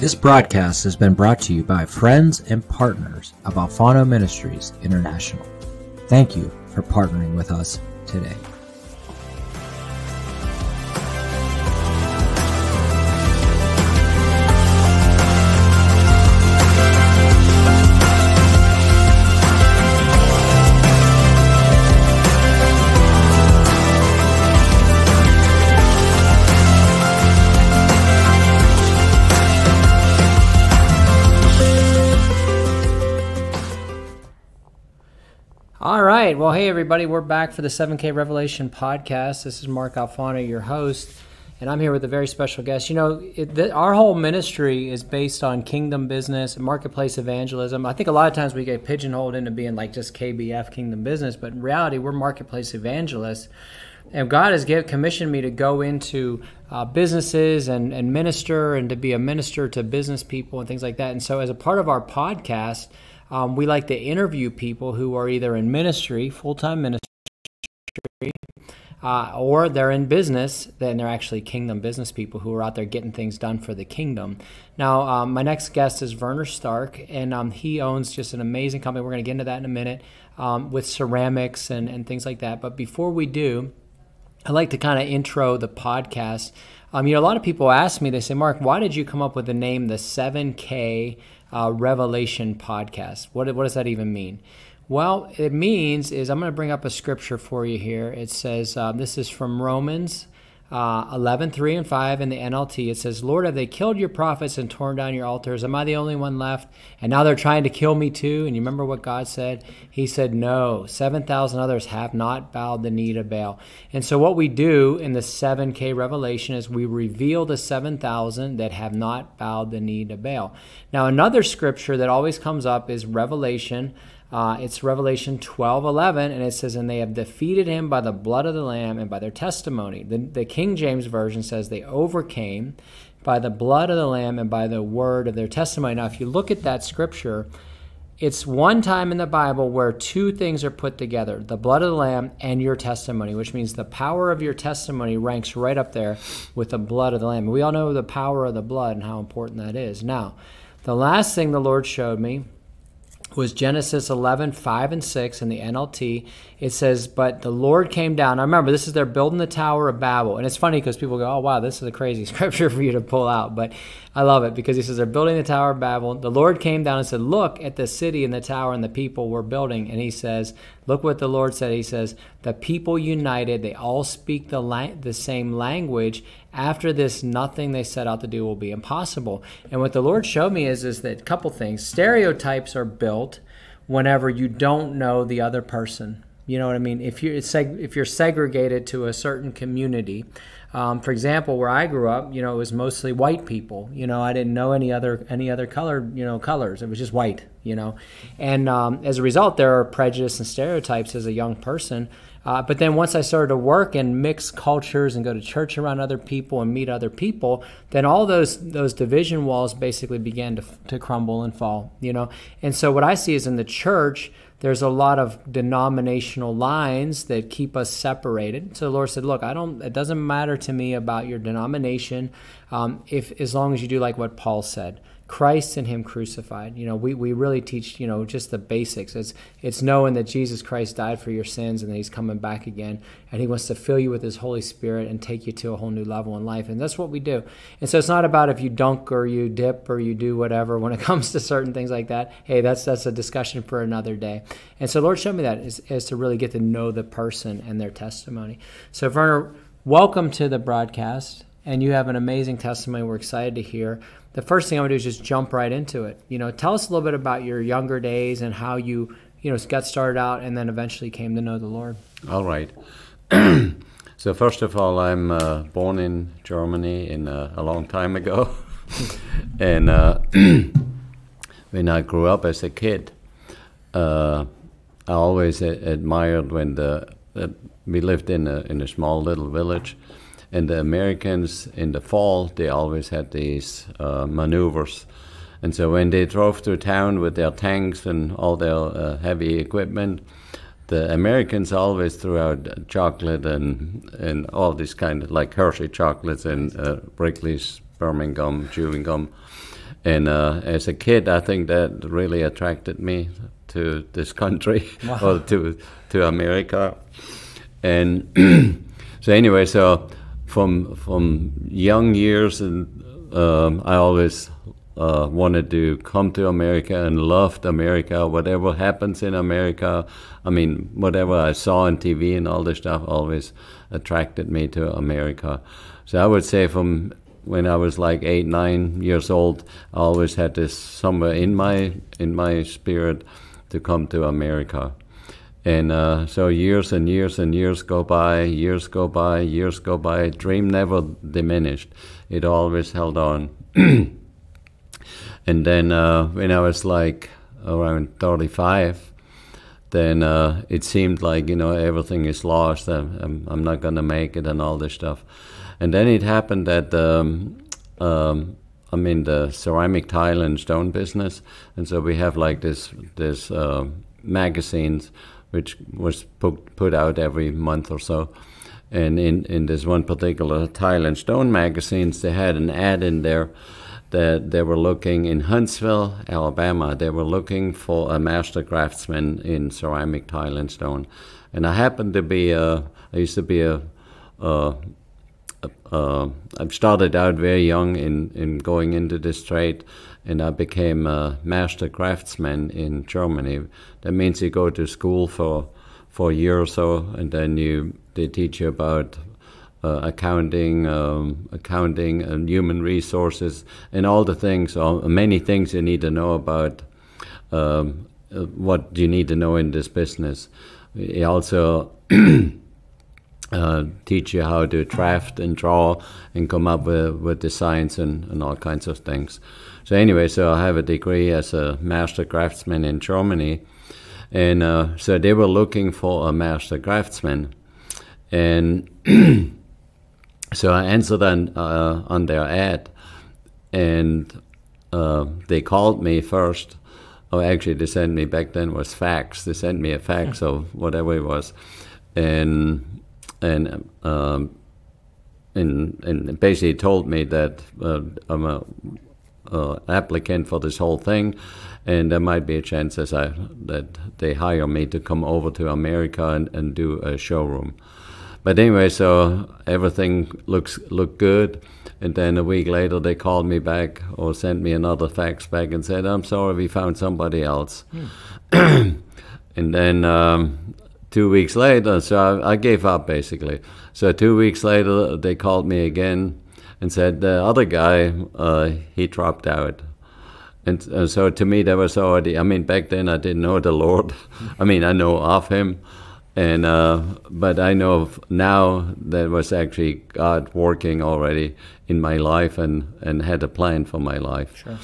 This broadcast has been brought to you by friends and partners of Alfano Ministries International. Thank you for partnering with us today. Well, hey, everybody, we're back for the 7K Revelation Podcast. This is Mark Alfano, your host, and I'm here with a very special guest. You know, our whole ministry is based on kingdom business and marketplace evangelism. I think a lot of times we get pigeonholed into being like just KBF, kingdom business, but in reality, we're marketplace evangelists. And God has commissioned me to go into businesses and minister and to be a minister to business people and things like that. And so as a part of our podcast, we like to interview people who are either in ministry, full-time ministry, or they're in business, then they're actually kingdom business people who are out there getting things done for the kingdom. Now, my next guest is Werner Stark, and he owns just an amazing company. We're going to get into that in a minute with ceramics and things like that. But before we do, I'd like to kind of intro the podcast. You know, a lot of people ask me, they say, Mark, why did you come up with the name The 7K Revelation Podcast? What does that even mean? Well, it means is I'm going to bring up a scripture for you here. It says, this is from Romans 11:3-5 in the NLT. It says, Lord, have they killed your prophets and torn down your altars? Am I the only one left? And now they're trying to kill me too. And you remember what God said? He said, no, 7,000 others have not bowed the knee to Baal. And so what we do in the 7K Revelation is we reveal the 7,000 that have not bowed the knee to Baal. Now, another scripture that always comes up is Revelation. It's Revelation 12:11, and it says, and they have defeated him by the blood of the Lamb and by their testimony. The King James Version says they overcame by the blood of the Lamb and by the word of their testimony. Now, if you look at that scripture, it's one time in the Bible where two things are put together, the blood of the Lamb and your testimony, which means the power of your testimony ranks right up there with the blood of the Lamb. We all know the power of the blood and how important that is. Now, the last thing the Lord showed me was Genesis 11:5-6 in the NLT. It says, but the Lord came down. I remember this is they're building the Tower of Babel. And it's funny because people go, oh, wow, this is a crazy scripture for you to pull out. But I love it because he says they're building the Tower of Babel. The Lord came down and said, look at the city and the tower and the people we're building. And he says, look what the Lord said. He says, the people united, they all speak the same language. After this, nothing they set out to do will be impossible. And what the Lord showed me is that a couple things. Stereotypes are built whenever you don't know the other person. You know what I mean? If you're segregated to a certain community, for example, where I grew up, you know, it was mostly white people. You know, I didn't know any other color, you know, colors. It was just white, you know. And as a result, there are prejudice and stereotypes as a young person. But then once I started to work and mix cultures and go to church around other people and meet other people, then all those division walls basically began to crumble and fall, you know. And so what I see is in the church, there's a lot of denominational lines that keep us separated. So the Lord said, look, it doesn't matter to me about your denomination as long as you do like what Paul said. Christ and him crucified. You know, we really teach, you know, just the basics. It's knowing that Jesus Christ died for your sins and that he's coming back again. And he wants to fill you with his Holy Spirit and take you to a whole new level in life. And that's what we do. And so it's not about if you dunk or you dip or you do whatever when it comes to certain things like that. Hey, that's a discussion for another day. And so Lord showed me that is to really get to know the person and their testimony. So Werner, welcome to the broadcast. And you have an amazing testimony we're excited to hear. The first thing I want to do is just jump right into it. You know, tell us a little bit about your younger days and how you, you know, got started out and then eventually came to know the Lord. All right. So first of all, I'm born in Germany a long time ago. And when I grew up as a kid, I always admired when we lived in a small little village. And the Americans, in the fall, they always had these maneuvers. And so when they drove through town with their tanks and all their heavy equipment, the Americans always threw out chocolate and all this kind of, like Hershey chocolates and Wrigley's, Birmingham, chewing gum. And as a kid, I think that really attracted me to this country, wow. or to America. And so anyway, so from young years, and I always wanted to come to America and loved America. Whatever happens in America, I mean, whatever I saw on TV and all this stuff always attracted me to America. So I would say from when I was like 8, 9 years old, I always had this somewhere in my spirit to come to America. And so years and years and years go by, years go by, years go by. Dream never diminished. It always held on. And then when I was like around 35, then it seemed like, you know, everything is lost. I'm not going to make it and all this stuff. And then it happened that I'm in the ceramic tile and stone business. And so we have like this magazines, which was put out every month or so. And in this one particular tile and stone magazines, they had an ad in there that they were looking in Huntsville, Alabama. They were looking for a master craftsman in ceramic tile and stone, and I happened to be I started out very young in going into this trade, and I became a master craftsman in Germany. That means you go to school for a year or so, and then they teach you about accounting and human resources and all the things, or many things you need to know about what you need to know in this business. It also teach you how to draft and draw and come up with designs and all kinds of things. So anyway, so I have a degree as a master craftsman in Germany, and so they were looking for a master craftsman, and so I answered on their ad, and they called me first. Oh, actually, they sent me back then was fax. They sent me a fax or whatever it was, and basically told me that I'm a applicant for this whole thing, and there might be a chance that they hire me to come over to America and do a showroom. But anyway, so everything looked good, and then a week later they called me back or sent me another fax back and said, "I'm sorry, we found somebody else." Mm. And then 2 weeks later, so I gave up basically. So 2 weeks later they called me again and said, "The other guy, he dropped out." And so to me that was already, I mean, back then I didn't know the Lord. I mean, I know of him. And but I know now that was actually God working already in my life and had a plan for my life. Sure.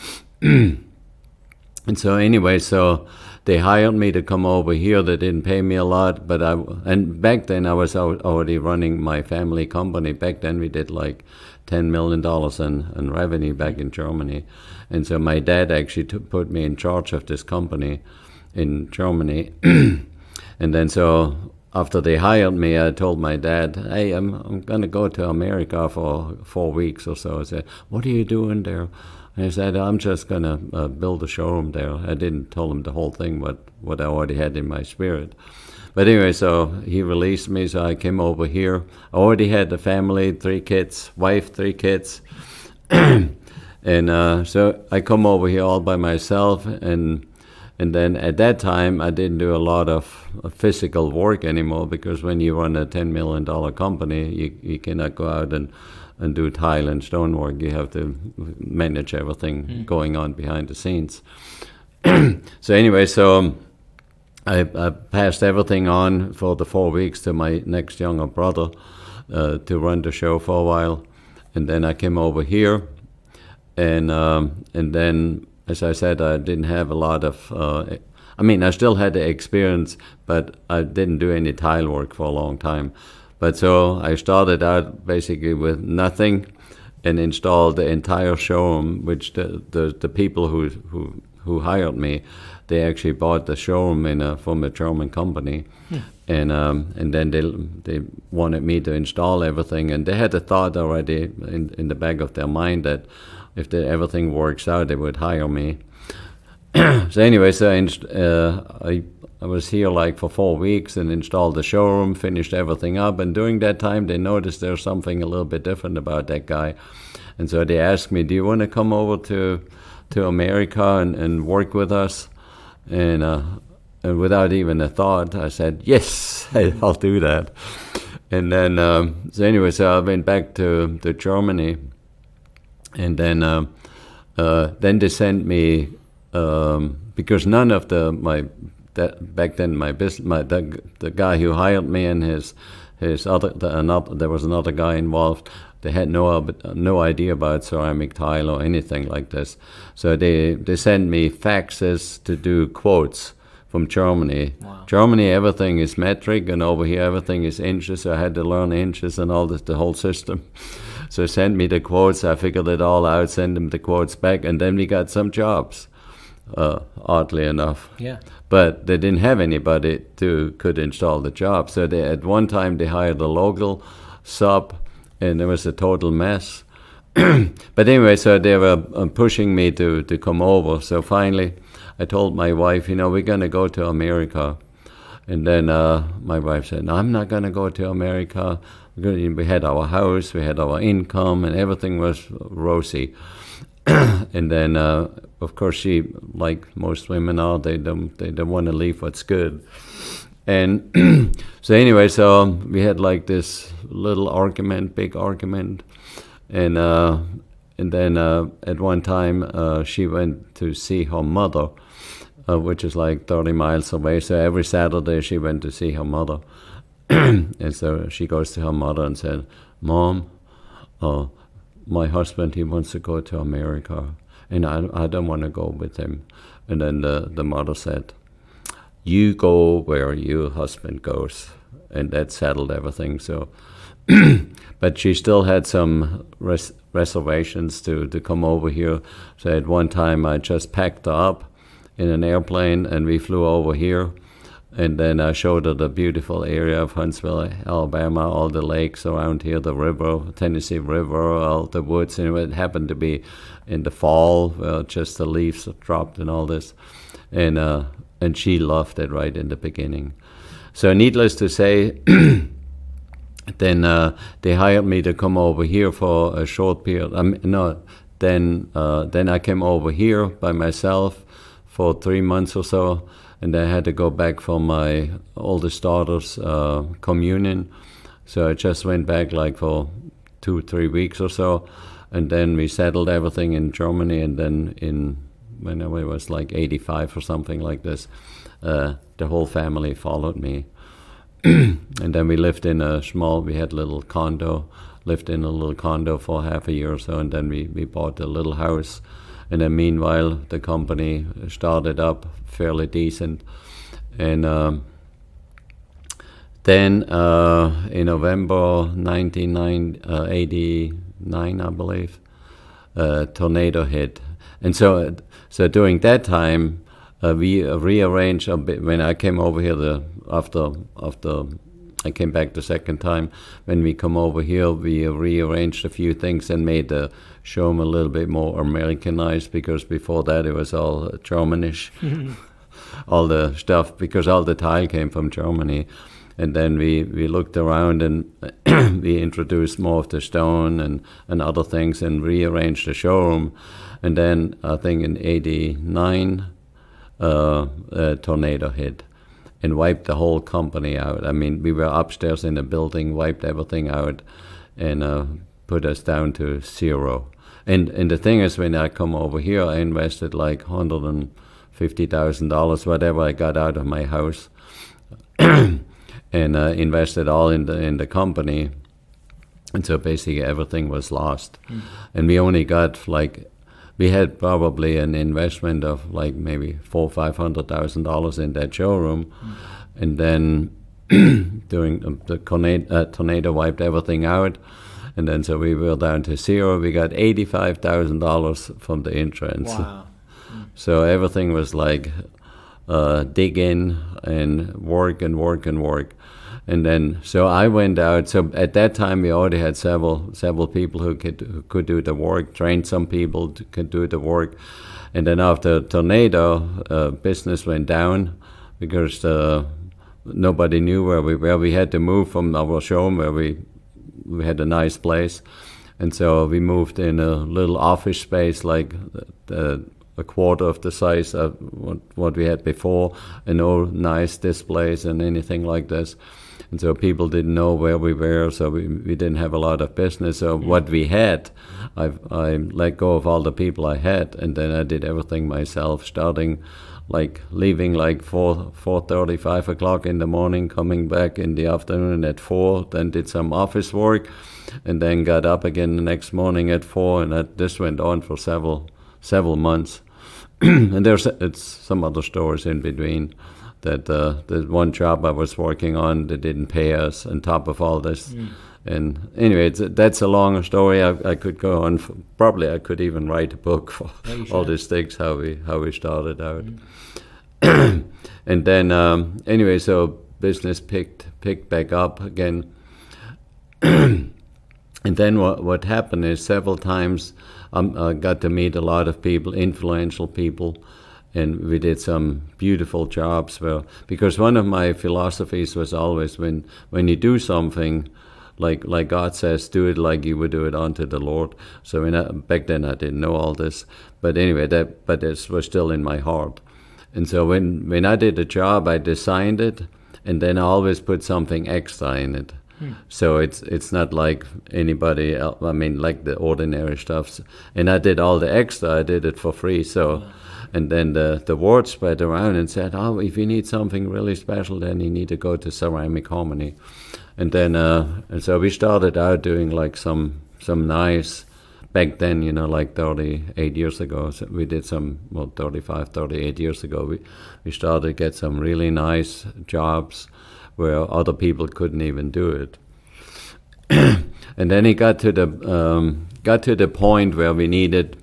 And so anyway, so they hired me to come over here. They didn't pay me a lot, but and back then I was already running my family company. Back then we did like $10 million in revenue back in Germany. And so my dad actually put me in charge of this company in Germany. And then so after they hired me, I told my dad, "Hey, I'm going to go to America for 4 weeks or so." I said, "What are you doing there?" And I said, "I'm just going to build a showroom there." I didn't tell him the whole thing, what I already had in my spirit. But anyway, so he released me, so I came over here. I already had a family, 3 kids, wife, 3 kids. And so I come over here all by myself, and then at that time, I didn't do a lot of physical work anymore, because when you run a $10 million company, you cannot go out and do tile and stone work. You have to manage everything going on behind the scenes. So anyway, so I passed everything on for the 4 weeks to my next younger brother to run the show for a while. And then I came over here, and then, as I said, I didn't have a lot of, I mean, I still had the experience, but I didn't do any tile work for a long time. But so I started out basically with nothing and installed the entire showroom, which the people who hired me, they actually bought the showroom from a German company. Yeah. And then they wanted me to install everything, and they had a thought already in the back of their mind that, if everything works out, they would hire me. So anyway, so I was here like for 4 weeks and installed the showroom, finished everything up. And during that time, they noticed there's something a little bit different about that guy. And so they asked me, do you want to come over to America and work with us? And without even a thought, I said, yes, I'll do that. And then, so anyway, so I went back to Germany. And then they sent me, because none of the guy who hired me and there was another guy involved. They had no idea about ceramic tile or anything like this. So they sent me faxes to do quotes from Germany. Wow. Germany, everything is metric, and over here everything is inches. So I had to learn inches and all this, the whole system. So sent me the quotes. I figured it all out. Sent them the quotes back, and then we got some jobs. Oddly enough, yeah. But they didn't have anybody who could install the job. So they, at one time, they hired a local sub, and it was a total mess. But anyway, so they were pushing me to come over. So finally, I told my wife, you know, we're going to go to America. And then my wife said, no, I'm not going to go to America. We had our house, we had our income, and everything was rosy. And then, of course, she, like most women are, they don't want to leave what's good. And so anyway, so we had like this little argument, big argument. And then at one time, she went to see her mother, which is like 30 miles away. So every Saturday she went to see her mother. And so she goes to her mother and said, Mom, my husband, he wants to go to America, and I don't want to go with him. And then the mother said, you go where your husband goes. And that settled everything. So, but she still had some reservations to come over here. So at one time I just packed her up in an airplane, and we flew over here. And then I showed her the beautiful area of Huntsville, Alabama, all the lakes around here, the river, Tennessee River, all the woods. And it happened to be in the fall, just the leaves dropped and all this. And she loved it right in the beginning. So needless to say, then they hired me to come over here for a short period. Then I came over here by myself for 3 months or so. And I had to go back for my oldest daughter's communion. So I just went back like for 2-3 weeks or so. And then we settled everything in Germany. And then in, whenever it was like 85 or something like this, the whole family followed me. And then we lived in a small, we had a little condo, lived in a little condo for half a year or so. And then we bought a little house. And then meanwhile, the company started up fairly decent. And then in November 1989, I believe, a tornado hit. And so during that time, we rearranged a bit. When I came over here, after I came back the second time, when we come over here, we rearranged a few things and made the showroom a little bit more Americanized, because before that it was all Germanish, all the stuff, because all the tile came from Germany. And then we looked around and we introduced more of the stone and other things and rearranged the showroom. And then I think in '89, a tornado hit and wiped the whole company out. I mean, we were upstairs in the building, wiped everything out, and put us down to zero. And the thing is, when I come over here, I invested like $150,000, whatever I got out of my house, and invested all in the company. And so basically everything was lost. Mm. And we only got like, we had probably an investment of like maybe $400,000 or $500,000 in that showroom. Mm. And then during the tornado wiped everything out. And then so we were down to zero. We got $85,000 from the insurance. Wow. Mm. So everything was like dig in and work and work and work. And then, so I went out. So at that time, we already had several people who could do the work, trained some people who could do the work. And then after the tornado, business went down because nobody knew where we had to move from our showroom, where we had a nice place. And so we moved in a little office space, like a quarter of the size of what we had before, and all nice displays and anything like this. And so people didn't know where we were, so we didn't have a lot of business. So what we had, I let go of all the people I had, and then I did everything myself, starting like leaving like 4:30, 5 o'clock in the morning, coming back in the afternoon at 4, then did some office work, and then got up again the next morning at 4, and this went on for several months. And it's some other stories in between. That the one job I was working on, they didn't pay us on top of all this. Mm. And anyway, that's a long story. I could go on. Probably I could even write a book for all these things, how we started out. Mm. And then anyway, so business picked back up again. And then what happened is several times I got to meet a lot of people, influential people. And we did some beautiful jobs because one of my philosophies was always when you do something, like God says, do it like you would do it unto the Lord. So back then I didn't know all this, but anyway, but this was still in my heart. And so when I did a job, I designed it, and then I always put something extra in it. So it's not like anybody else, I mean, like the ordinary stuff. And I did all the extra, I did it for free. So, wow. And then the word spread around and said, oh, if you need something really special, then you need to go to Ceramic Harmony. And then, and so we started out doing like some nice, back then, you know, like 38 years ago, so we did some, well, 35, 38 years ago, we started to get some really nice jobs where other people couldn't even do it. And then it got to the point where we needed.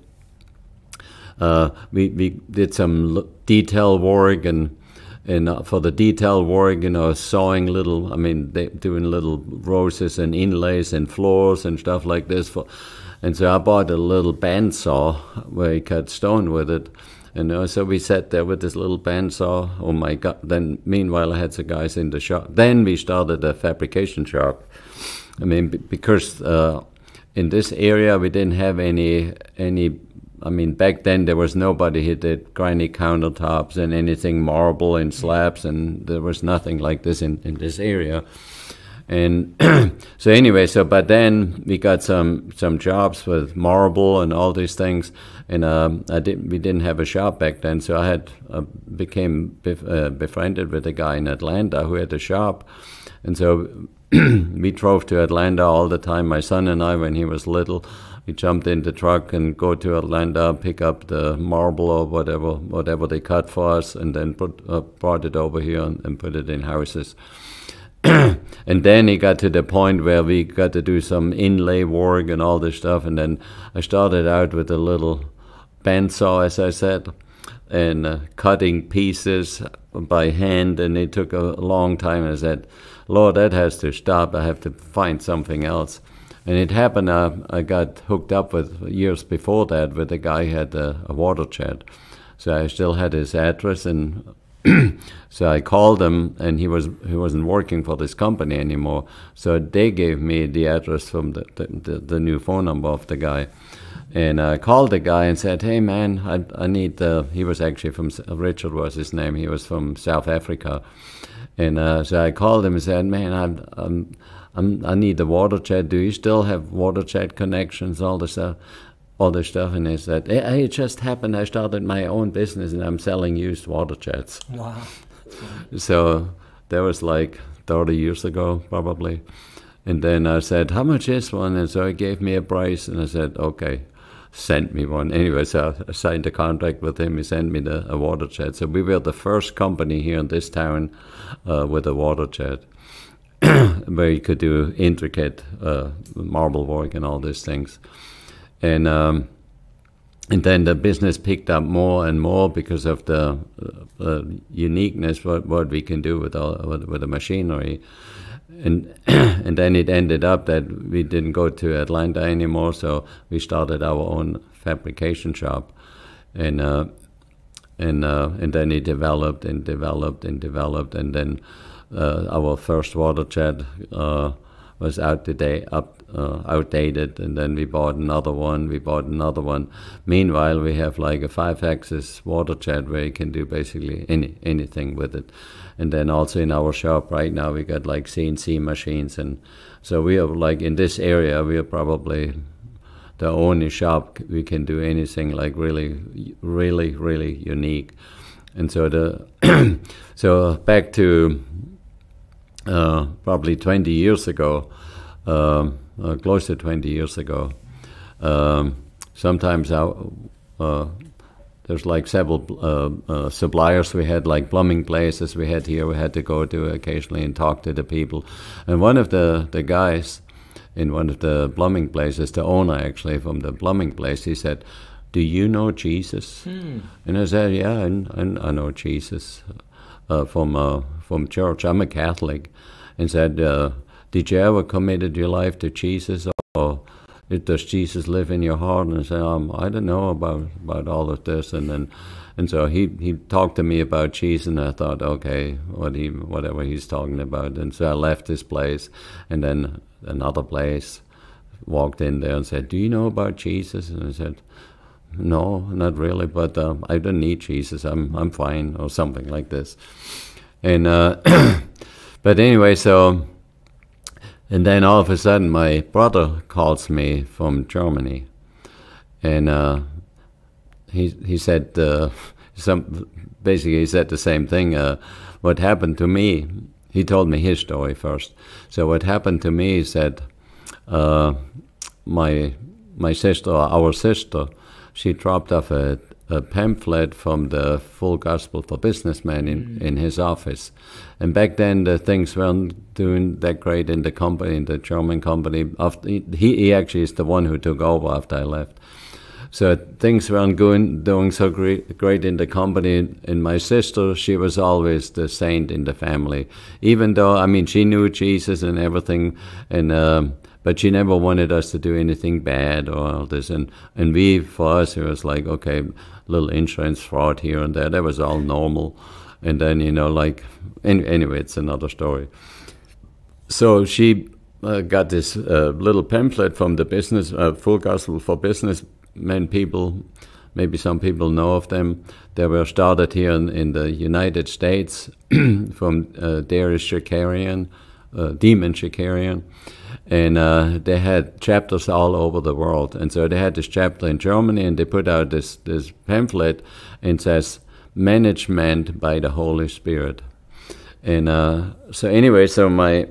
We did some detail work, and for the detail work, you know, sawing little. I mean, doing little roses and inlays and floors and stuff like this. And so I bought a little bandsaw where you cut stone with it. And so we sat there with this little bandsaw. Oh my God! Then meanwhile I had the guys in the shop. Then we started a fabrication shop. I mean, because in this area we didn't have any. I mean, back then there was nobody who did granite countertops and anything marble and slabs, and there was nothing like this in this area. And so anyway, so but then we got some jobs with marble and all these things, and we didn't have a shop back then. So I had became befriended with a guy in Atlanta who had a shop, and so we drove to Atlanta all the time. My son and I, when he was little, we jumped in the truck and go to Atlanta, pick up the marble or whatever they cut for us, and then brought it over here and put it in houses. And then it got to the point where we got to do some inlay work and all this stuff. And then I started out with a little bandsaw, as I said, and cutting pieces by hand. And it took a long time. And I said, Lord, that has to stop. I have to find something else. And it happened, I got hooked up with, years before that, with a guy who had a water jet. So I still had his address, and so I called him, and he wasn't working for this company anymore. So they gave me the address from the new phone number of the guy, and I called the guy and said, "Hey man, I need the." He was actually from Richard was his name. He was from South Africa, and so I called him and said, "Man, I need the water jet. Do you still have water jet connections? All this stuff, and he said, it just happened. I started my own business, and I'm selling used water jets. Wow! So that was like 30 years ago, probably. And then I said, "How much is one?" And so he gave me a price, and I said, "Okay, send me one." Anyway, so I signed a contract with him. He sent me a water jet. So we were the first company here in this town with a water jet, where you could do intricate marble work and all these things. And then the business picked up more and more because of the uniqueness what we can do with the machinery, And then it ended up that we didn't go to Atlanta anymore, so we started our own fabrication shop, and then it developed and developed and developed, and then our first water jet was outdated, and then we bought another one. Meanwhile, we have like a 5-axis water jet where you can do basically anything with it. And then also in our shop right now, we got like CNC machines, and so we are like in this area, we are probably the only shop we can do anything like really unique. And so the so back to probably 20 years ago, close to 20 years ago, sometimes there's like several suppliers we had, like plumbing places we had here, we had to go to occasionally and talk to the people. And one of the guys in one of the plumbing places, the owner actually from the plumbing place, he said, "Do you know Jesus?" Hmm. And I said, "Yeah, I know Jesus from church. I'm a Catholic." And said, "Did you ever committed your life to Jesus, or does Jesus live in your heart?" And I said, "I don't know about all of this." And then, and so he talked to me about Jesus, and I thought, okay, whatever he's talking about. And so I left this place, and then another place, walked in there and said, "Do you know about Jesus?" And I said, "No, not really, but I don't need Jesus. I'm fine," or something like this. And but anyway, so. And then all of a sudden, my brother calls me from Germany, and he said basically he said the same thing. What happened to me? He told me his story first. So what happened to me is that my sister, our sister, she dropped off a pamphlet from the Full Gospel for Businessmen in his office. And back then, the things weren't doing that great in the company, in the German company. After, he actually is the one who took over after I left. So things weren't doing so great in the company. And my sister, she was always the saint in the family. Even though, I mean, she knew Jesus and everything, and but she never wanted us to do anything bad or all this. And we, for us, it was like, okay, little insurance fraud here and there. That was all normal. And then, you know, like, anyway, it's another story. So she got this little pamphlet from the business, Full Gospel for Businessmen people. Maybe some people know of them. They were started here in the United States from Demos Shakarian, Demon Shakarian. And they had chapters all over the world. And so they had this chapter in Germany, and they put out this pamphlet, and it says, "Management by the Holy Spirit." And so anyway, so my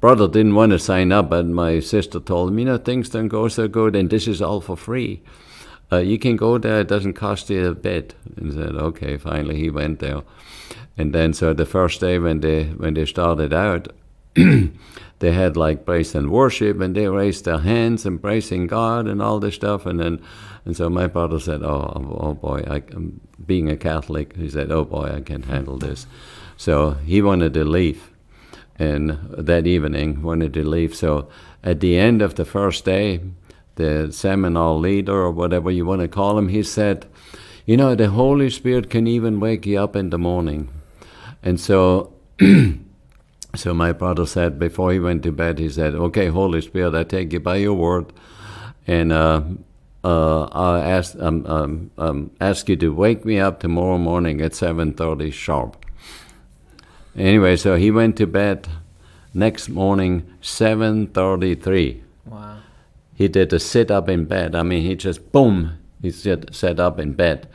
brother didn't want to sign up, but my sister told him, "You know, things don't go so good, and this is all for free. You can go there, it doesn't cost you a bit." And he said, okay, finally he went there. And then so the first day when they started out, they had like praise and worship, and they raised their hands and praising God and all this stuff. And so my brother said, "Oh boy, being a Catholic," he said, "Oh boy, I can't handle this." So he wanted to leave, and that evening wanted to leave. So at the end of the first day, the seminar leader or whatever you want to call him, he said, "You know, the Holy Spirit can even wake you up in the morning." And so. So my brother said, before he went to bed, he said, "Okay, Holy Spirit, I take you by your word, and I'll ask you to wake me up tomorrow morning at 7:30 sharp." Anyway, so he went to bed. Next morning, 7:33. Wow. He did a sit-up in bed. I mean, he just, boom, he sat up in bed.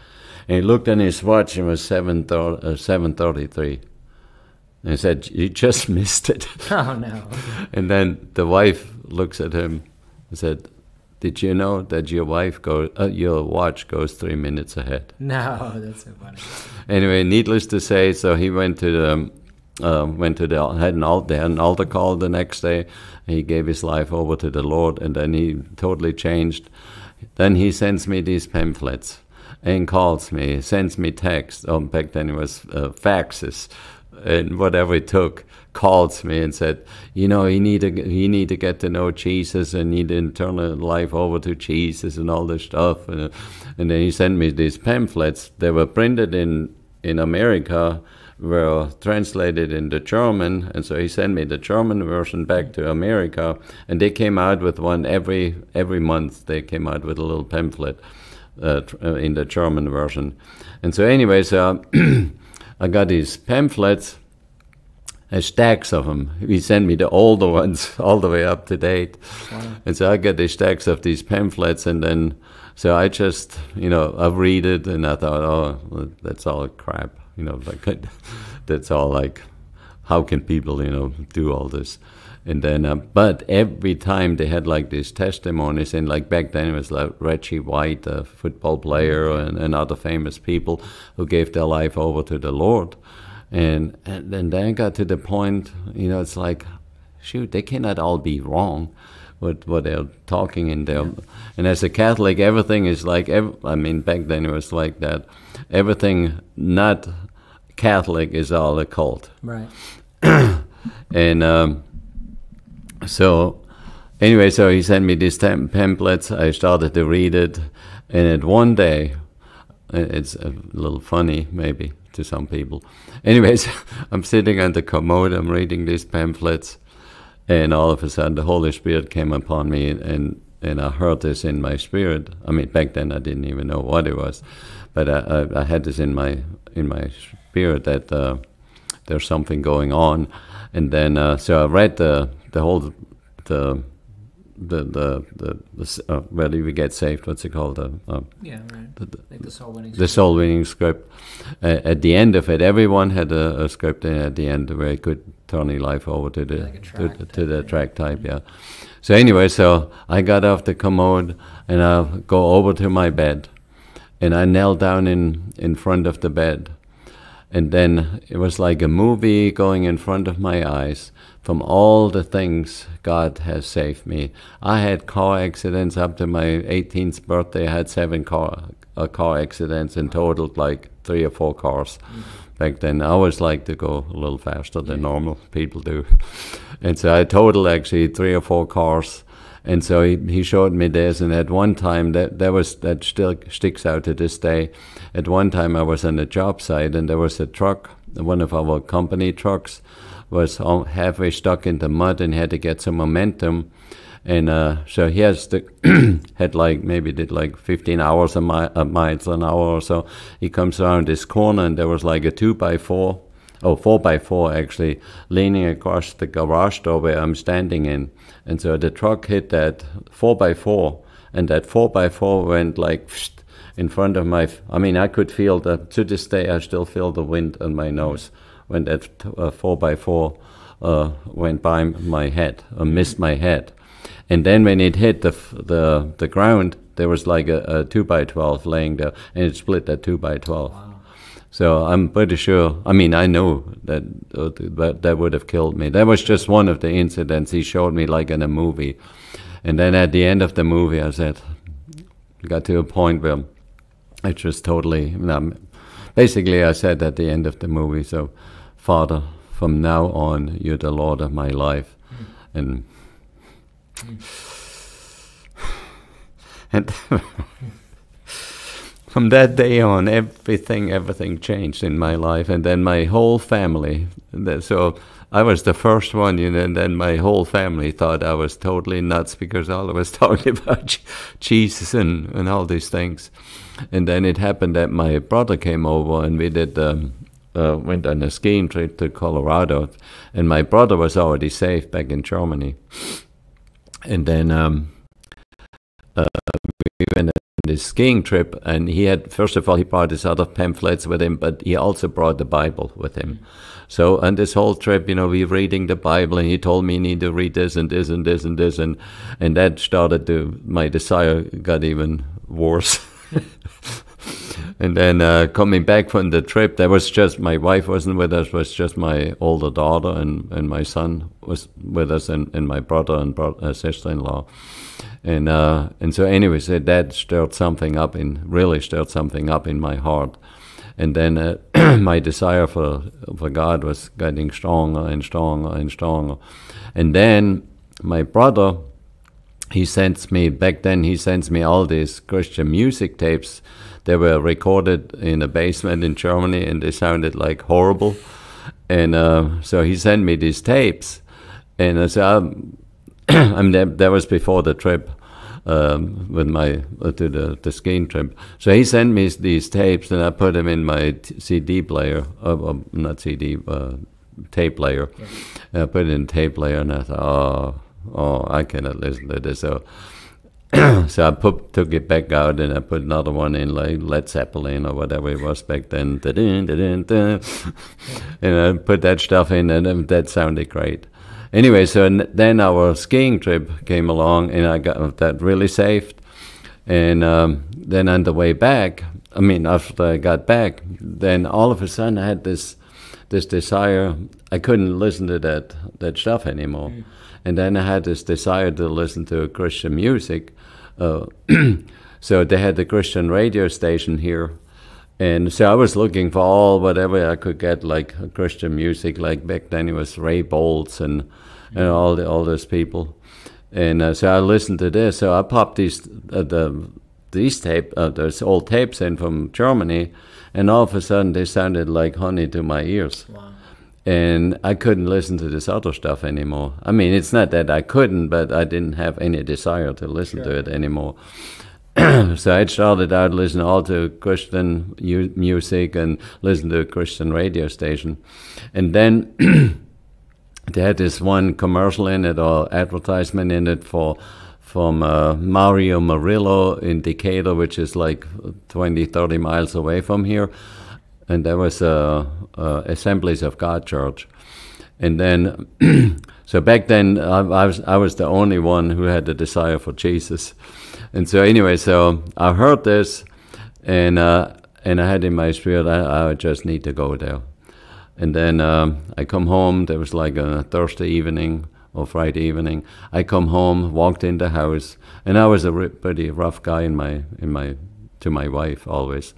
And he looked on his watch, and it was 7:33. And he said, "You just missed it." Oh, no. And then the wife looks at him and said, "Did you know that your watch goes 3 minutes ahead?" No, that's so funny. Anyway, needless to say, so he went to the, had an altar call the next day. He gave his life over to the Lord, and then he totally changed. Then he sends me these pamphlets and calls me, sends me texts. Oh, back then it was faxes. and whatever it took, calls me and said, you know, you need to get to know Jesus and you need to turn your life over to Jesus and all this stuff. And then he sent me these pamphlets. They were printed in America, were translated into German, and so he sent me the German version back to America, and they came out with one every month. They came out with a little pamphlet in the German version. And so anyways, I got these pamphlets, stacks of them. He sent me the older ones all the way up to date. Wow. And so I got the stacks of these pamphlets, and then so I just, you know, I read it and I thought, oh, that's all crap. You know, like, that's all, like, how can people, you know, do all this? And then, but every time they had, like, these testimonies, and, like, back then it was, like, Reggie White, a football player, and other famous people who gave their life over to the Lord. And then I got to the point, you know, it's like, shoot, they cannot all be wrong with what they're talking in there. And as a Catholic, everything is like, I mean, back then it was like that. Everything not Catholic is all a cult, right? And so anyway, so he sent me these pamphlets. I started to read it, and at one day, it's a little funny maybe to some people. Anyways, I'm sitting on the commode, I'm reading these pamphlets, and all of a sudden the Holy Spirit came upon me, and I heard this in my spirit. I mean, back then I didn't even know what it was, but I had this in my spirit that there's something going on. And then so I read the whole where do we get saved? What's it called? Yeah, right. Like the soul winning. The soul winning script. At the end of it, everyone had a script, and at the end where it could turn your life over to the like track type. Yeah. So anyway, so I got off the commode and I go over to my bed. And I knelt down in front of the bed. And then it was like a movie going in front of my eyes from all the things God has saved me. I had car accidents up to my 18th birthday. I had 7 car accidents and totaled like 3 or 4 cars. Back then, I always like to go a little faster than normal people do. And so I totaled actually 3 or 4 cars. And so he showed me this, and at one time, that still sticks out to this day. At one time I was on a job site, and there was a truck, one of our company trucks, was halfway stuck in the mud and had to get some momentum. And so he has had like, maybe did like 15 hours a miles an hour or so. He comes around this corner, and there was like a 2x4, or 4x4 actually, leaning across the garage door where I'm standing in. And so the truck hit that 4x4, and that 4x4 went like in front of my, I mean, I could feel that, to this day I still feel the wind on my nose when that 4x4 went by my head, or missed my head. And then when it hit the ground, there was like a 2x12 laying there, and it split that 2x12. Wow. So I'm pretty sure, I mean, I know that that would have killed me. That was just one of the incidents he showed me, like in a movie. And then at the end of the movie, I said, got to a point where I just totally, basically I said at the end of the movie, so, Father, from now on, you're the Lord of my life. And, from that day on, everything changed in my life, and then my whole family. So I was the first one, you know, and then my whole family thought I was totally nuts because all of us talking about Jesus and all these things. And then it happened that my brother came over, and we did went on a skiing trip to Colorado, and my brother was already saved back in Germany. And then we went this skiing trip, and he had, first of all, he brought his other pamphlets with him, but he also brought the Bible with him. So on this whole trip, you know, we were reading the Bible, and he told me, you need to read this and this and this and this, and that started to, my desire got even worse. And then coming back from the trip, that was just, my wife wasn't with us, was just my older daughter, and my son was with us, and my brother and sister-in-law. And so anyways, that stirred something up, really stirred something up in my heart. And then my desire for God was getting stronger and stronger and stronger. And then my brother, he sends me, back then he sends me all these Christian music tapes. They were recorded in a basement in Germany, and they sounded like horrible. And so he sent me these tapes. And I said, that was before the trip, with my to the skiing trip. So he sent me these tapes, and I put them in my CD player, not CD, tape player. Yeah. And I put it in tape player, and I thought, oh, I cannot listen to this. So, so I took it back out, and I put another one in, like Led Zeppelin or whatever it was back then. And I put that stuff in, and that sounded great. Anyway, so then our skiing trip came along, and I got that really saved. And then on the way back, I mean, after I got back, then all of a sudden I had this desire. I couldn't listen to that stuff anymore. Mm. And then I had this desire to listen to Christian music. So they had the Christian radio station here. And so I was looking for all whatever I could get, like Christian music. Like back then it was Ray Boltz and all those people. And so I listened to this. So I popped those old tapes in from Germany, and all of a sudden they sounded like honey to my ears. Wow. And I couldn't listen to this other stuff anymore. I mean, it's not that I couldn't, but I didn't have any desire to listen to it anymore. So I started out listening all to Christian music and listened to a Christian radio station. And then they had this one commercial in it, or advertisement in it, from Mario Murillo in Decatur, which is like 20, 30 miles away from here. And there was Assemblies of God Church. And then, so back then I was the only one who had the desire for Jesus. And so anyway, so I heard this, and I had in my spirit, I just need to go there. And then I come home. There was like a Thursday evening or Friday evening. I come home, walked in the house, and I was a pretty rough guy to my wife always.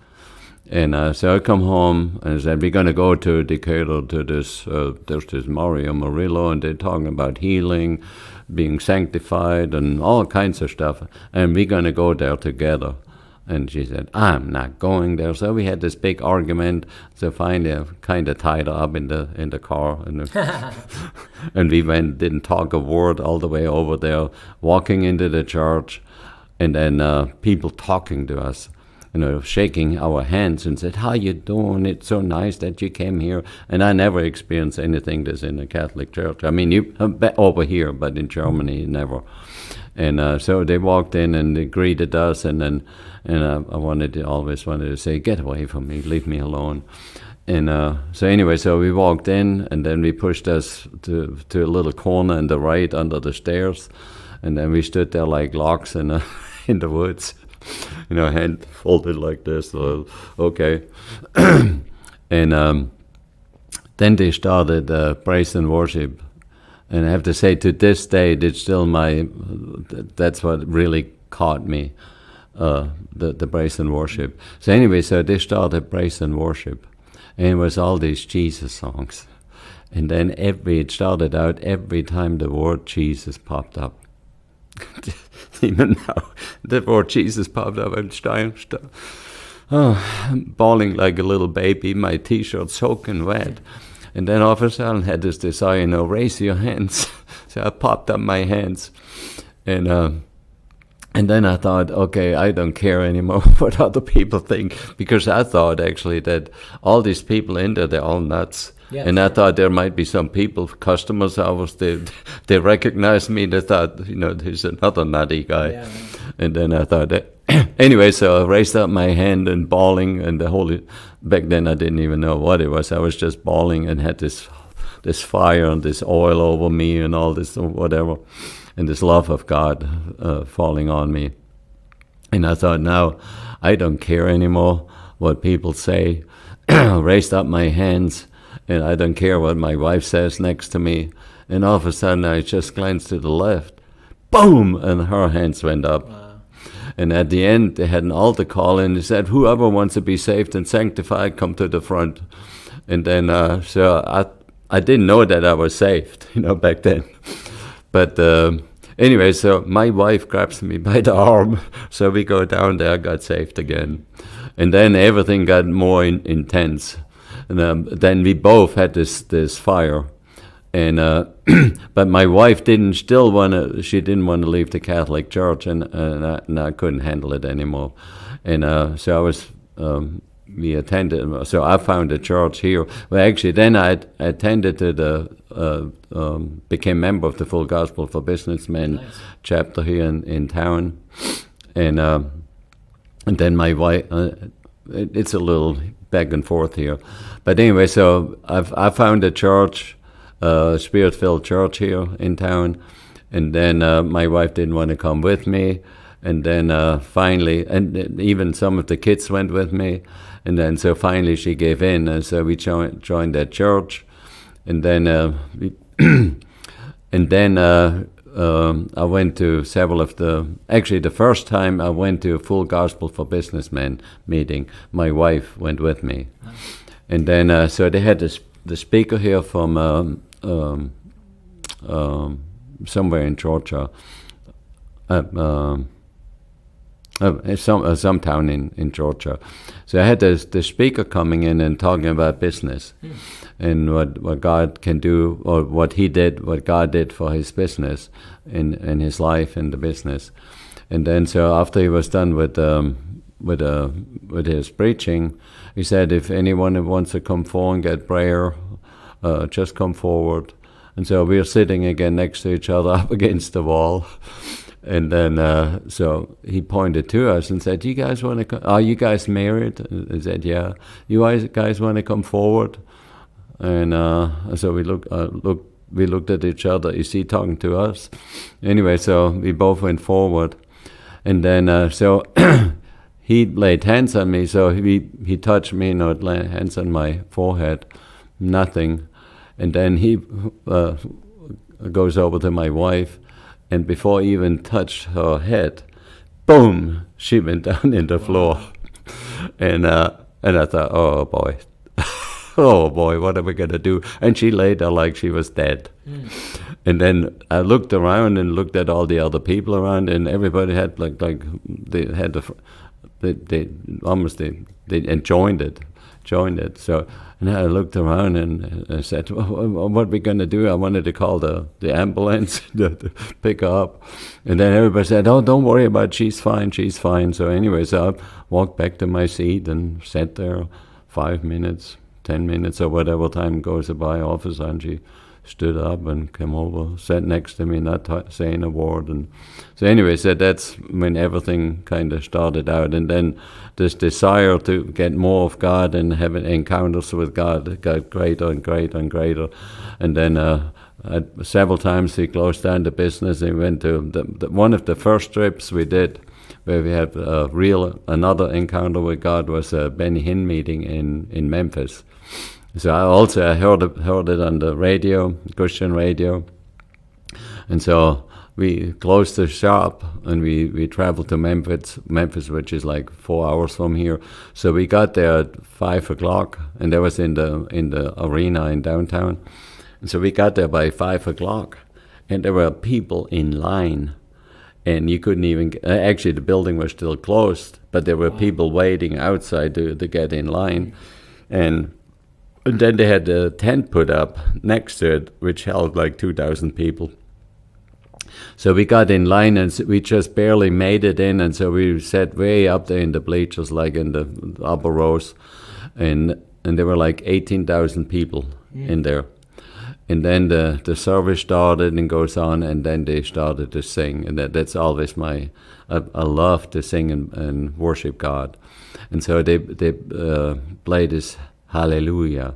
And so I come home, and I said, we're going to go to Decatur to this, there's this Mario Murillo, and they're talking about healing, being sanctified, and all kinds of stuff. And we're going to go there together. And she said, I'm not going there. So we had this big argument. So finally, I kind of tied her up in the car. And we went, didn't talk a word all the way over there, walking into the church, and then people talking to us. You know, shaking our hands and said, how you doing? It's so nice that you came here. And I never experienced anything that's in a Catholic church. I mean, you over here, but in Germany, never. And so they walked in, and they greeted us. And then I always wanted to say, get away from me, leave me alone. And so anyway, so we walked in, and then we pushed us to a little corner on the right under the stairs. And then we stood there like logs in the woods. You know, hand folded like this. So, okay. And then they started praise and worship. And I have to say, to this day, it's still that's what really caught me, the praise and worship. So anyway, so they started praise and worship. And it was all these Jesus songs. And then it started out every time the word Jesus popped up. Even now, the word Jesus popped up, I'm bawling like a little baby, my T-shirt soaking wet. And then all of a sudden I had this desire, you know, raise your hands. So I popped up my hands. And then I thought, okay, I don't care anymore what other people think. Because I thought actually that all these people in there, they're all nuts. Yes. And I thought there might be some people, customers, they recognized me. They thought, you know, there's another nutty guy. Yeah. And then I thought, anyway, so I raised up my hand and bawling, and the holy. Back then I didn't even know what it was. I was just bawling and had this fire and this oil over me and all this whatever, and this love of God falling on me. And I thought, now I don't care anymore what people say. Raised up my hands. And I don't care what my wife says next to me. And all of a sudden, I just glanced to the left. Boom! And her hands went up. Wow. And at the end, they had an altar call, and they said, whoever wants to be saved and sanctified, come to the front. And then, so I didn't know that I was saved, you know, back then. But anyway, so my wife grabs me by the arm, so we go down there, got saved again. And then everything got more intense. And then we both had this fire. And but my wife didn't want to leave the Catholic Church, and I couldn't handle it anymore, and so I was we attended. So I found a church here. Well, actually, then I attended to the became member of the Full Gospel for Businessmen chapter here in town, and then my wife. It's a little back and forth here, but anyway, so I found a church. Spirit-filled church here in town, and then my wife didn't want to come with me, and then finally, and even some of the kids went with me, and then so finally she gave in, and so we joined that church, and then I went to several of the, actually the first time I went to a Full Gospel for Businessmen meeting, my wife went with me, and then so they had the speaker here from somewhere in Georgia, some town in Georgia. So I had the speaker coming in and talking about business, and what God can do, or what he did, what God did for his business, in his life and the business. And then so after he was done with his preaching, he said, if anyone wants to come forward and get prayer, just come forward. And so we were sitting again next to each other up against the wall. And then so he pointed to us and said, you guys want to come? Are you guys married? I said, yeah. You guys want to come forward? And so we looked at each other. Is he talking to us? Anyway, so we both went forward. And then so... He laid hands on me, so he touched me, you know, laid hands on my forehead, nothing. And then he goes over to my wife, and before he even touched her head, boom, she went down in the floor. And I thought, oh boy, oh boy, what are we going to do? And she laid there like she was dead. And then I looked around and looked at all the other people around, and everybody had like they had the... They joined it. So, and I looked around and I said, what are we going to do? I wanted to call the ambulance to pick her up. And then everybody said, oh, don't worry about it. She's fine, she's fine. So anyway, so I walked back to my seat and sat there 5 minutes, 10 minutes, or whatever time goes by office, and she stood up and came over, sat next to me, not saying a word. And so anyway, so that's when everything kind of started out. And then this desire to get more of God and have encounters with God got greater and greater and greater. And then several times he closed down the business. He went to one of the first trips we did, where we had another encounter with God, was a Benny Hinn meeting in Memphis. So I heard it on the radio, Christian radio, and so we closed the shop and we traveled to Memphis, which is like 4 hours from here. So we got there at 5 o'clock, and that was in the arena in downtown. And so we got there by 5 o'clock, and there were people in line, and you couldn't even actually, the building was still closed, but there were people waiting outside to get in line, and. And then they had a tent put up next to it, which held like 2,000 people. So we got in line, and we just barely made it in, and so we sat way up there in the bleachers, like in the upper rows, and there were like 18,000 people in there. And then the service started and goes on, and then they started to sing, and that's always my, I love to sing and worship God. And so they played this Hallelujah,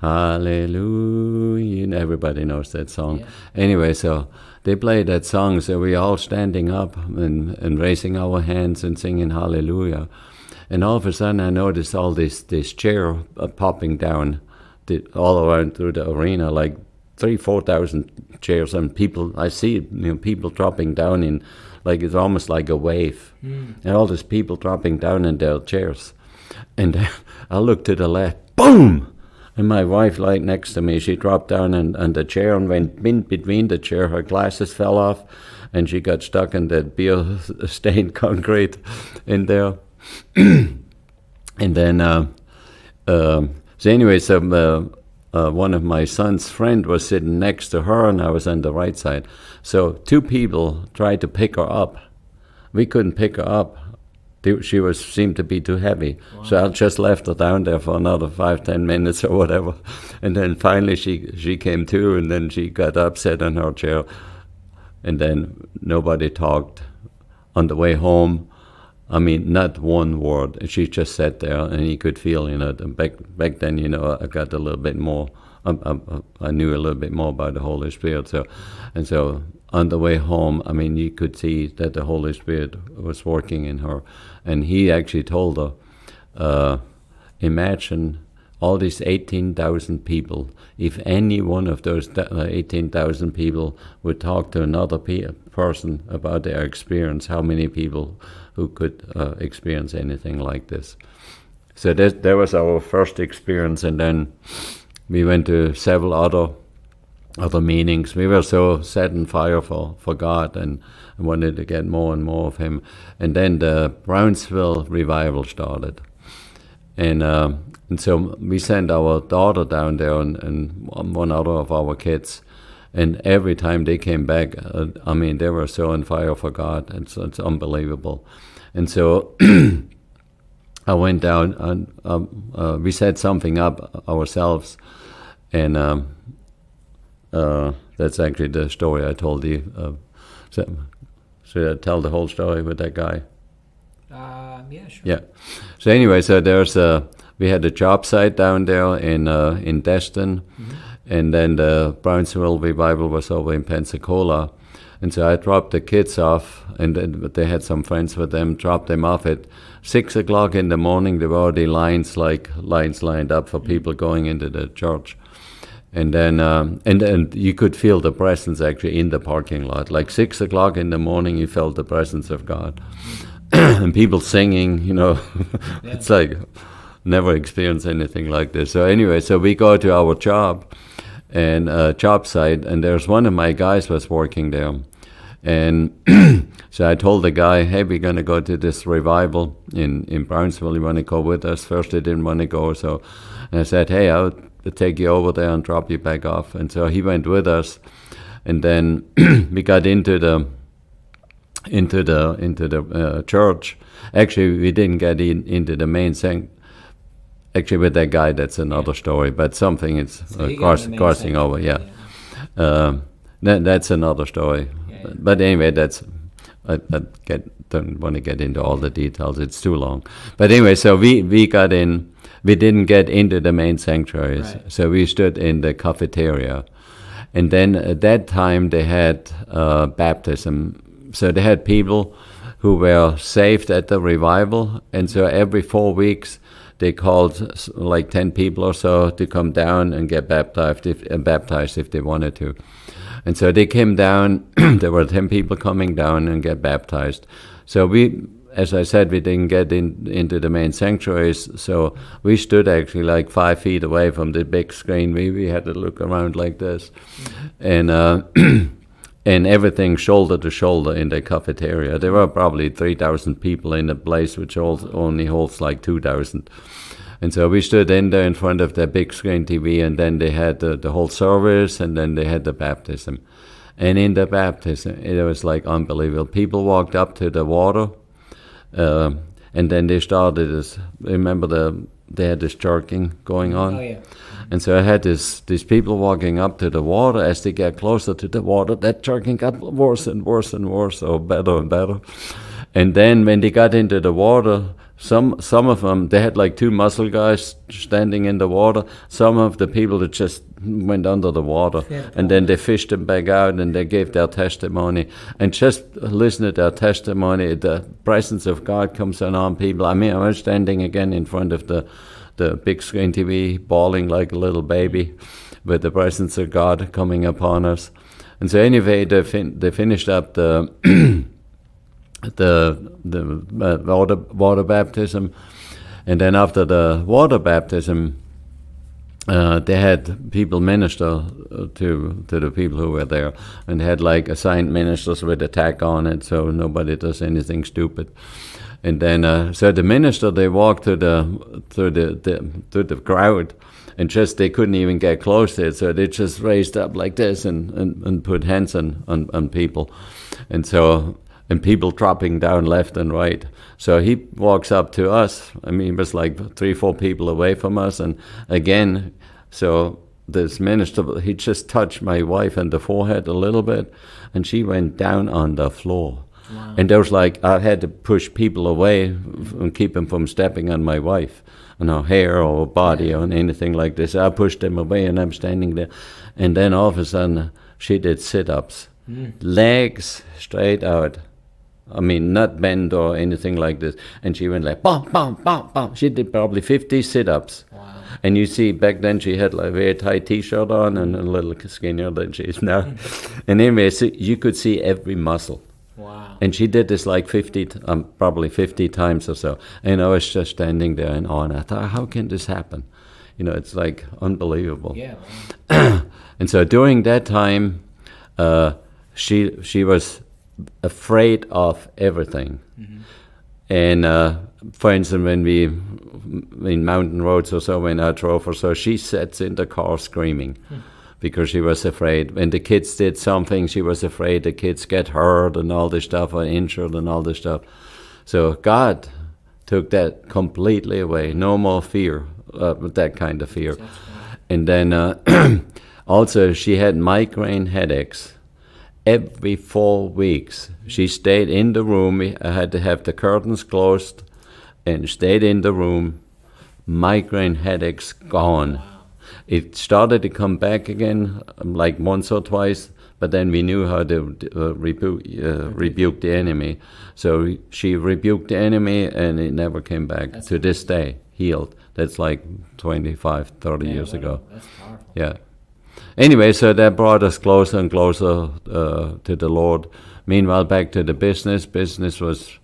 Hallelujah, and everybody knows that song. Yeah. Anyway, so they played that song, so we're all standing up and raising our hands and singing Hallelujah. And all of a sudden I noticed all this chair popping down all around through the arena, like 3,000, 4,000 chairs, and people, I see, you know, people dropping down in like it's almost like a wave. Mm. And all these people dropping down in their chairs. And then I looked to the left, boom! And my wife lied next to me. She dropped down on the chair and went in between the chair. Her glasses fell off, and she got stuck in that beer-stained concrete in there. And then, so anyway, one of my son's friend was sitting next to her, and I was on the right side. So two people tried to pick her up. We couldn't pick her up. She seemed to be too heavy. Wow. So I just left her down there for another 5–10 minutes or whatever. And then finally she came to, and then she got upset on her chair. And then nobody talked on the way home. I mean, not one word. She just sat there, and he could feel, you know, back then, you know, I got a little bit more, I knew a little bit more about the Holy Spirit. So, and so on the way home, I mean, you could see that the Holy Spirit was working in her. And he actually told her, imagine all these 18,000 people, if any one of those 18,000 people would talk to another person about their experience, how many people who could experience anything like this. So that was our first experience, and then we went to several other meetings. We were so set on fire for God and wanted to get more and more of Him. And then the Brownsville revival started. And so we sent our daughter down there and one other of our kids. And every time they came back, I mean, they were so on fire for God. It's unbelievable. And so I went down, and we set something up ourselves. And that's actually the story I told you. Should I tell the whole story with that guy? Yeah, sure. Yeah. So anyway, so we had a job site down there in Destin, mm-hmm. and then the Brownsville revival was over in Pensacola, and so I dropped the kids off, and they had some friends with them. Dropped them off at 6 o'clock in the morning. There were already lines lined up for people going into the church. And then and you could feel the presence actually in the parking lot. Like 6 o'clock in the morning, you felt the presence of God. And people singing, you know, yeah. It's like never experienced anything like this. So anyway, so we go to our job site, and there's one of my guys was working there, and so I told the guy, hey, we're gonna go to this revival in Brownsville. You want to go with us? First they didn't want to go, so, and I said, hey, I'll take you over there and drop you back off. And so he went with us, and then we got into the church. Actually, we didn't get into the main sanctuary. Actually, with that guy, that's another story. But something is crossing over. Yeah, yeah. That's another story. Yeah, yeah. But anyway, that's I don't want to get into all the details. It's too long. But anyway, so we got in. We didn't get into the main sanctuaries. Right. So we stood in the cafeteria, and then at that time they had baptism. So they had people who were saved at the revival, and so every 4 weeks they called like 10 people or so to come down and get baptized if they wanted to. And so they came down. There were 10 people coming down and get baptized. So we, as I said, we didn't get into the main sanctuaries, so we stood actually like 5 feet away from the big screen. We had to look around like this. And and everything shoulder to shoulder in the cafeteria. There were probably 3,000 people in a place which only holds like 2,000. And so we stood in there in front of the big screen TV, and then they had the whole service, and then they had the baptism. And in the baptism, it was like unbelievable. People walked up to the water, and then they started this, remember they had this jerking going on? Oh, yeah. And so I had these people walking up to the water. As they get closer to the water, that jerking got worse and worse and worse, or better and better. And then when they got into the water, some of them, they had like two muscle guys standing in the water. Some of the people that just went under the water, yeah. And then they fished them back out, and they gave their testimony. And just listen to their testimony, the presence of God comes on people. I mean, I was standing again in front of the big screen TV, bawling like a little baby with the presence of God coming upon us. And so anyway, they finished up the the water baptism. And then after the water baptism, they had people minister to the people who were there, and had like assigned ministers with a tag on it, so nobody does anything stupid. And then so the minister, they walked through the crowd, and just they couldn't even get close to it, so they just raised up like this and put hands on people, and so. And people dropping down left and right. So he walks up to us. I mean, he was like 3 or 4 people away from us. And again, so this minister, he just touched my wife on the forehead a little bit, and she went down on the floor. Wow. And there was like, I had to push people away and keep them from stepping on my wife, on her hair or her body or anything like this. I pushed them away, and I'm standing there. And then all of a sudden, she did sit-ups. Mm. Legs straight out. I mean, not bent or anything like this. And she went like, bum, bum, bum, bum. She did probably 50 sit-ups. Wow. And you see, back then she had like a very tight T-shirt on and a little skinnier than she is now. And anyway, so you could see every muscle. Wow. And she did this like 50 times or so. And I was just standing there in awe. And I thought, how can this happen? You know, it's like unbelievable. Yeah. Wow. And so during that time, she was afraid of everything. Mm-hmm. And for instance, when we in mountain roads or so, when I drove or so, she sits in the car screaming. Mm. Because she was afraid. When the kids did something, she was afraid the kids get hurt and all this stuff, or injured and all this stuff. So God took that completely away. No more fear, that kind of fear. Exactly. And then also she had migraine headaches. Every 4 weeks, she stayed in the room. I had to have the curtains closed, and stayed in the room. Migraine headaches gone. It started to come back again, like once or twice, but then we knew how to rebuke the enemy. So she rebuked the enemy, and it never came back. That's to this day, healed. That's like 25, 30 years ago. That's powerful. Yeah. Anyway, so that brought us closer and closer to the Lord. Meanwhile, back to the business. Business was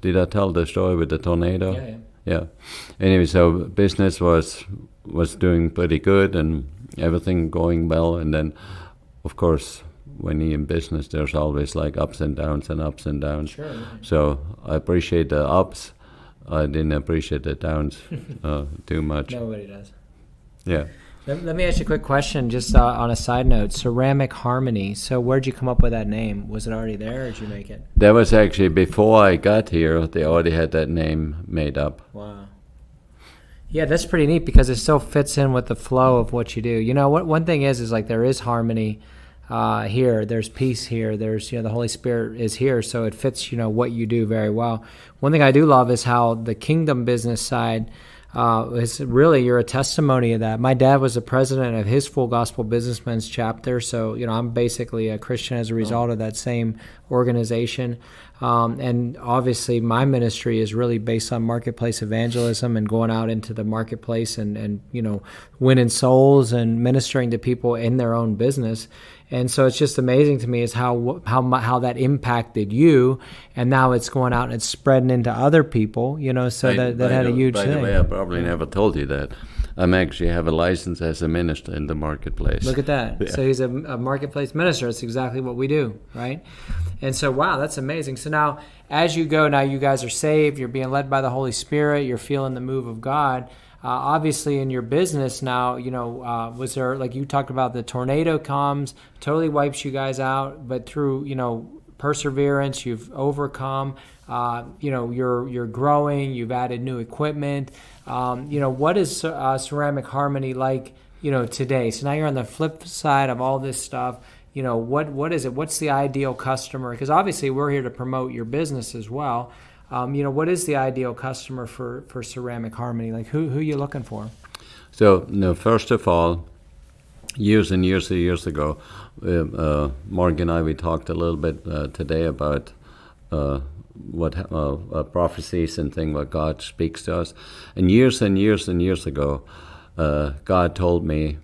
did I tell the story with the tornado? Yeah. Anyway, so business was doing pretty good and everything going well. And then, of course, when you're in business, there's always like ups and downs and ups and downs. Sure. So I appreciate the ups. I didn't appreciate the downs too much. Nobody does. Yeah. Let me ask you a quick question, just on a side note. Ceramic Harmony. So where'd you come up with that name? Was it already there, or did you make it? That was actually before I got here. They already had that name made up. Wow. Yeah, that's pretty neat, because it still fits in with the flow of what you do. You know, what one thing is like there is harmony here. There's peace here. There's, you know, the Holy Spirit is here. So it fits, you know, what you do very well. One thing I do love is how the kingdom business side, it's really, you're a testimony of that. My dad was the president of his Full Gospel Businessmen's chapter, so you know I'm basically a Christian as a result of that same organization. And obviously, my ministry is really based on marketplace evangelism and going out into the marketplace and you know, winning souls and ministering to people in their own business. And so it's just amazing to me is how that impacted you, and now it's going out and it's spreading into other people, you know, so that had a huge thing. By the way, I probably never told you that. I actually have a license as a minister in the marketplace. Look at that. Yeah. So he's a marketplace minister. That's exactly what we do, right? And so, wow, that's amazing. So now as you go, now you guys are saved, you're being led by the Holy Spirit, you're feeling the move of God. Obviously, in your business now, you know, was there, like you talked about, the tornado comes, totally wipes you guys out, but through, you know, perseverance, you've overcome, you know, you're growing, you've added new equipment. You know, what is Ceramic Harmony like, you know, today? So now you're on the flip side of all this stuff. You know, what is it? What's the ideal customer? Because obviously we're here to promote your business as well. You know, what is the ideal customer for Ceramic Harmony? Like, who are you looking for? So, you know, first of all, years and years and years ago, Mark and I, we talked a little bit today about prophecies and things where God speaks to us. And years ago, God told me,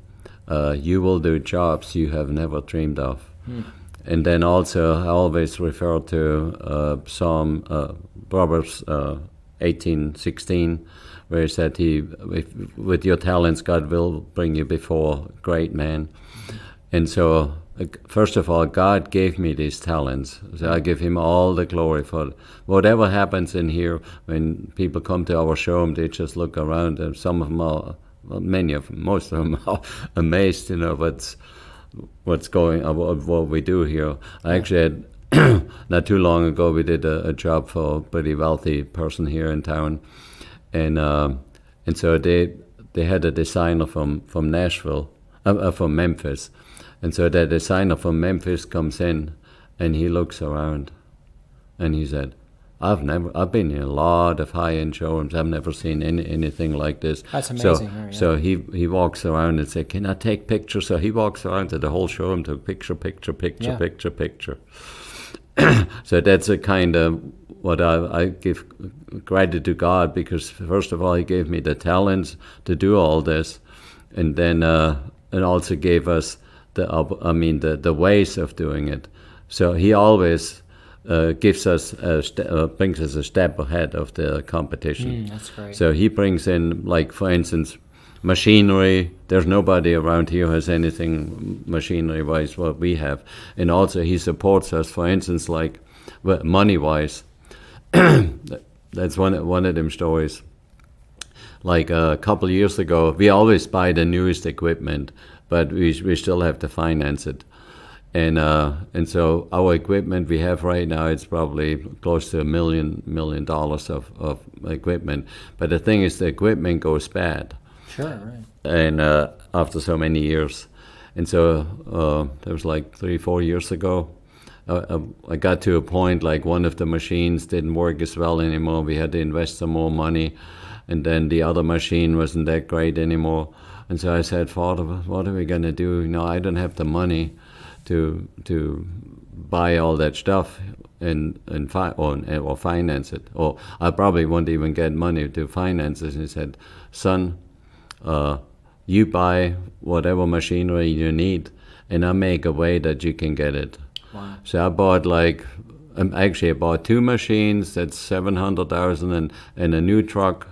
you will do jobs you have never dreamed of. Mm. And then also I always refer to Psalm Proverbs 18:16, where he said, with your talents, God will bring you before great men. And so, first of all, God gave me these talents. So I give him all the glory for whatever happens in here. When people come to our showroom, they just look around, and some of them are, well, many of them, most of them are amazed, you know, what's going on, what we do here. I actually had, not too long ago, we did a job for a pretty wealthy person here in town, and so they had a designer from Nashville, from Memphis, and so that designer from Memphis comes in, and he looks around, and he said, I've been in a lot of high-end showrooms. I've never seen anything like this. That's amazing. So, he walks around and says, can I take pictures? So he walks around to the whole showroom to picture. So that's a kind of what I give credit to God, because first of all, he gave me the talents to do all this, and then and also gave us the ways of doing it. So he always gives us brings us a step ahead of the competition. That's great. So he brings in, like, for instance, machinery. There's nobody around here who has anything machinery-wise what we have. And also he supports us, for instance, like money-wise. That's one of them stories. Like a couple of years ago, we always buy the newest equipment, but we still have to finance it. And so our equipment we have right now, it's probably close to $1 million of equipment. But the thing is, the equipment goes bad. Sure, right. And after so many years. And so that was like 3 or 4 years ago. I got to a point, like, one of the machines didn't work as well anymore. We had to invest some more money. And then the other machine wasn't that great anymore. And so I said, Father, what are we going to do? You know, I don't have the money to buy all that stuff and finance it. Or I probably won't even get money to finance it. And he said, son, you buy whatever machinery you need, and I make a way that you can get it. Wow. So I bought, like, actually I bought 2 machines, that's $700,000, and a new truck,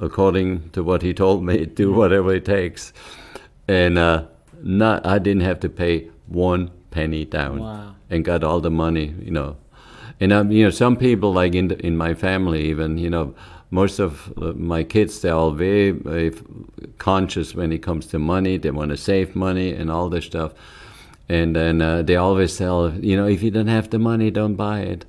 according to what he told me, do whatever it takes. And I didn't have to pay 1 penny down. Wow. And got all the money, you know. And you know, some people, like in my family even, you know, most of my kids, they're all very, very conscious when it comes to money. They want to save money and all this stuff. And then they always tell, you know, if you don't have the money, don't buy it.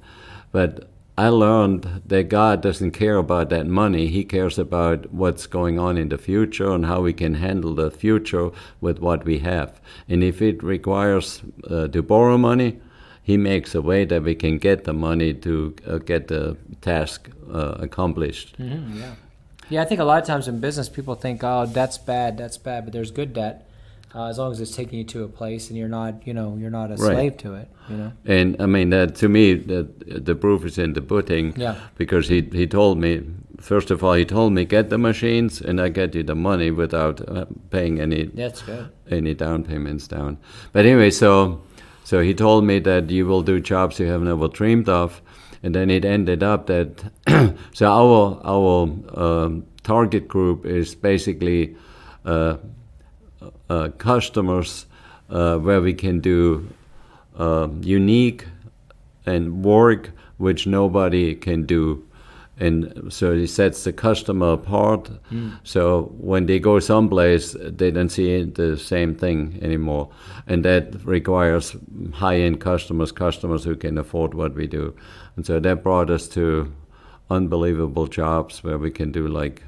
But I learned that God doesn't care about that money. He cares about what's going on in the future and how we can handle the future with what we have. And if it requires to borrow money, he makes a way that we can get the money to get the task accomplished. Mm-hmm, yeah. Yeah, I think a lot of times in business, people think, oh, that's bad, but there's good debt, as long as it's taking you to a place and you're not, you know, you're not a slave to it, you know. And I mean, that, to me, the proof is in the pudding. Yeah. Because he told me, first of all, he told me, get the machines and I get you the money without paying any, that's good, any down payments down. But anyway, so he told me that you will do jobs you have never dreamed of, and then it ended up that so our target group is basically customers where we can do unique and work which nobody can do. And so it sets the customer apart. Mm. So when they go someplace, they don't see the same thing anymore. And that requires high-end customers who can afford what we do. And so that brought us to unbelievable jobs where we can do, like,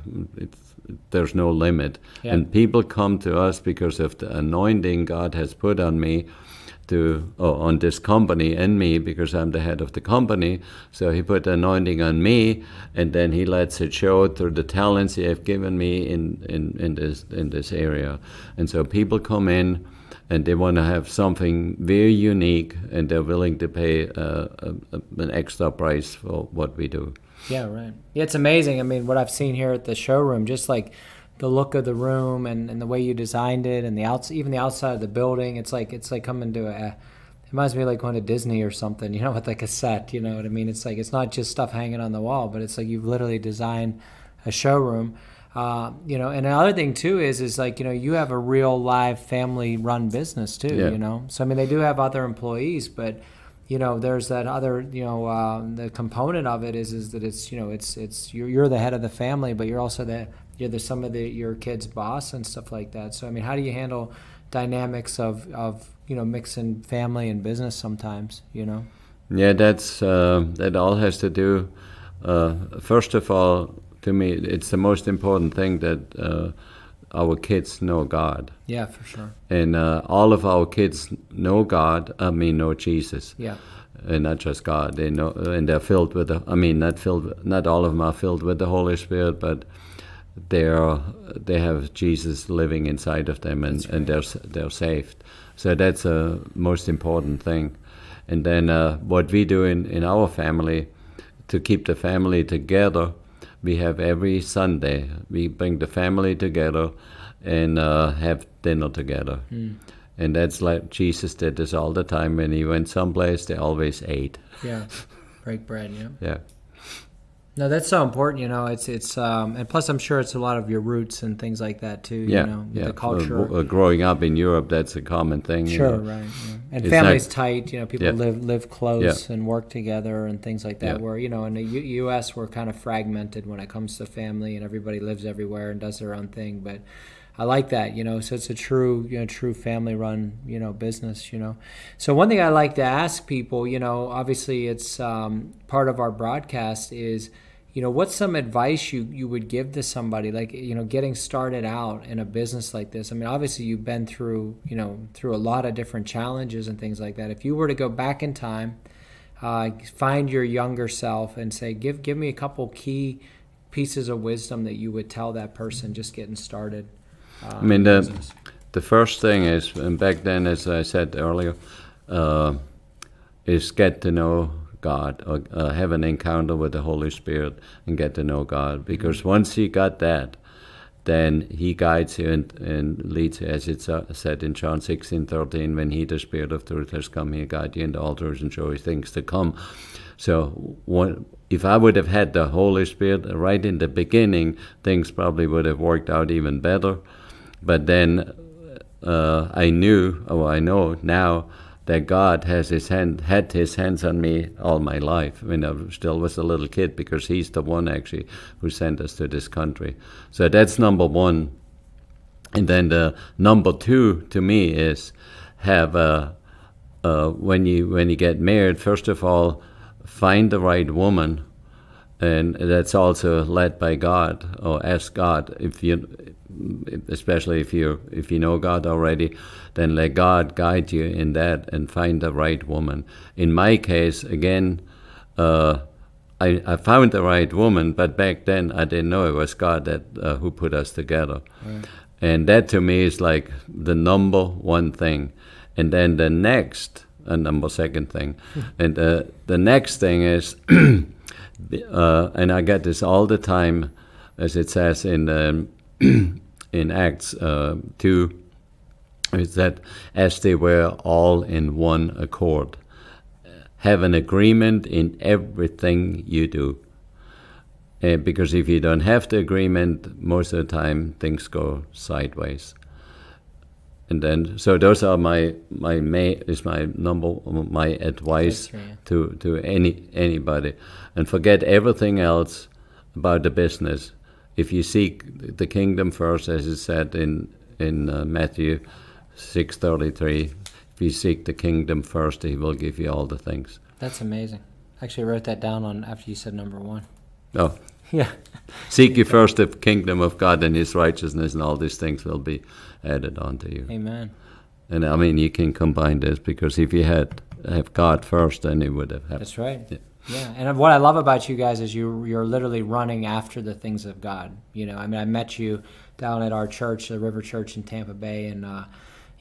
there's no limit. Yeah. And people come to us because of the anointing God has put on me, on this company and me, because I'm the head of the company. So he put anointing on me, and then he lets it show through the talents he have given me in this area. And so people come in, and they want to have something very unique, and they're willing to pay an extra price for what we do. Yeah, right. Yeah, it's amazing. I mean, what I've seen here at the showroom, just like the look of the room and the way you designed it, and even the outside of the building, it's like coming to a reminds me of like going to Disney or something, you know, with like a set, you know what I mean? It's like, it's not just stuff hanging on the wall, but it's like you've literally designed a showroom. You know, and another thing too is like, you know, you have a real live family run business too, yeah. You know? So, I mean, they do have other employees, but you know, there's that other, you know, the component of it is that it's, you know, it's, you're the head of the family, but you're also the, you're the, some of the, your kid's boss and stuff like that. So, I mean, how do you handle dynamics of, you know, mixing family and business sometimes, you know? Yeah, that's, that all has to do, first of all, to me, it's the most important thing that our kids know God. Yeah, for sure. And all of our kids know God. I mean, know Jesus. Yeah. And not just God. They know, and they're filled with. The, I mean, not filled. Not all of them are filled with the Holy Spirit, but they have Jesus living inside of them, and, right. And they're saved. So that's a most important thing. And then what we do in our family to keep the family together. We have every Sunday, we bring the family together and have dinner together. Mm. And that's like Jesus did this all the time. When he went someplace, they always ate. Yeah, break bread, yeah. Yeah. No, that's so important, you know, it's and plus I'm sure it's a lot of your roots and things like that too, you know, the culture. Growing up in Europe, that's a common thing. Sure, you know? Right. Yeah. And it's families tight, you know, people live close and work together and things like that where, you know, in the U.S. we're kind of fragmented when it comes to family and everybody lives everywhere and does their own thing, but I like that, you know, so it's a true, you know, true family-run, you know, business, you know. So one thing I like to ask people, you know, obviously it's part of our broadcast is, you know, what's some advice you would give to somebody, like, you know, getting started out in a business like this? I mean, obviously you've been through, you know, through a lot of different challenges and things like that. If you were to go back in time, find your younger self and say, give me a couple key pieces of wisdom that you would tell that person just getting started. I mean, the first thing is, and back then, as I said earlier, is get to know God, or have an encounter with the Holy Spirit and get to know God. Because once you got that, then he guides you and leads you, as it's said in John 16:13, when he, the Spirit of truth, has come, he'll guide you into all truth and show you things to come. So if I would have had the Holy Spirit right in the beginning, things probably would have worked out even better. But then I know now that God had his hands on me all my life when I still was a little kid, because he's the one actually who sent us to this country. So that's number one. And then the number two to me is have when you get married, first of all, find the right woman, and that's also led by God, or ask God if you. Especially if you know God already, then let God guide you in that and find the right woman. In my case, again, I found the right woman, but back then I didn't know it was God that who put us together. Right. And that to me is like the number one thing. And then the next, number second thing, and the next thing is, and I get this all the time, as it says in the in Acts 2, is that as they were all in one accord. Have an agreement in everything you do. Because if you don't have the agreement, most of the time things go sideways. And then, so those are my advice to anybody. And forget everything else about the business. If you seek the kingdom first, as it said in Matthew 6:33, if you seek the kingdom first, he will give you all the things. That's amazing. Actually, I wrote that down after you said number one. Oh. Yeah. Seek ye first the kingdom of God and his righteousness, and all these things will be added unto you. Amen. And I mean, you can combine this, because if you have God first, then it would have happened. That's right. Yeah. Yeah, and what I love about you guys is you're literally running after the things of God. You know, I mean, I met you down at our church, the River Church in Tampa Bay, and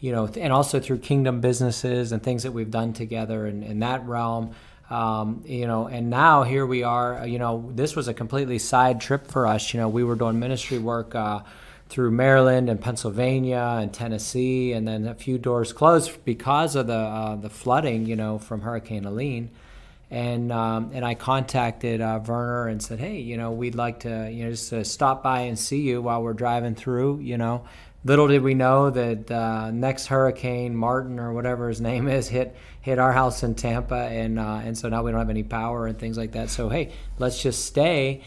you know, and also through kingdom businesses and things that we've done together in that realm. You know, and now here we are. You know, this was a completely side trip for us. You know, we were doing ministry work through Maryland and Pennsylvania and Tennessee, and then a few doors closed because of the flooding, you know, from Hurricane Helene. And I contacted Werner and said, hey, you know, we'd like to, you know, just stop by and see you while we're driving through, you know. Little did we know that next hurricane, Martin or whatever his name is, hit our house in Tampa, and so now we don't have any power and things like that. So hey, let's just stay.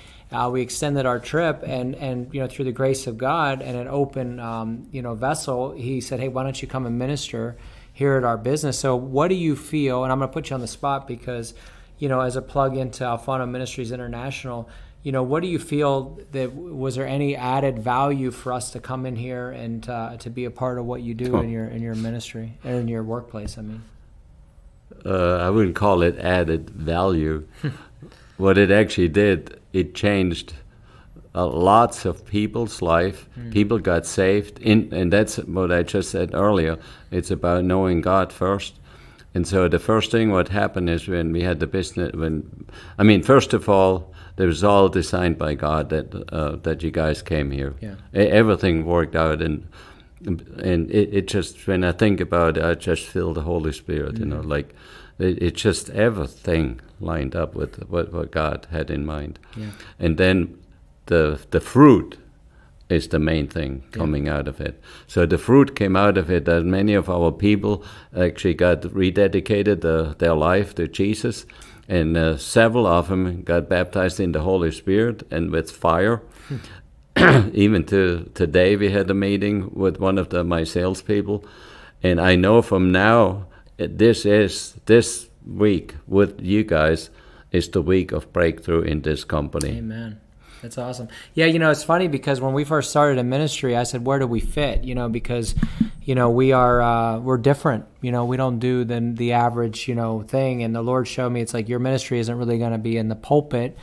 We extended our trip, and you know, through the grace of God and an open you know, vessel, he said, hey, why don't you come and minister here at our business? So what do you feel? And I'm going to put you on the spot because, you know, as a plug into Alfano Ministries International, you know, what do you feel that was there any added value for us to come in here and to be a part of what you do in your ministry or in your workplace? I mean, I wouldn't call it added value. What it actually did, it changed lots of people's life. Mm. People got saved, and that's what I just said earlier. It's about knowing God first. And so the first thing what happened is when we had the business, first of all, it was all designed by God that you guys came here. Yeah. Everything worked out, and it just, when I think about it, I just feel the Holy Spirit. Mm-hmm. You know, like it just everything lined up with what God had in mind. Yeah. And then the fruit is the main thing coming out of it. So the fruit came out of it that many of our people actually got rededicated their life to Jesus. And several of them got baptized in the Holy Spirit and with fire. Even to today, we had a meeting with one of my salespeople, and I know from now, this week with you guys is the week of breakthrough in this company. Amen. That's awesome. Yeah, you know, it's funny because when we first started in ministry, I said, where do we fit? You know, because, you know, we're different. You know, we don't do the average, you know, thing. And the Lord showed me, it's like your ministry isn't really going to be in the pulpit,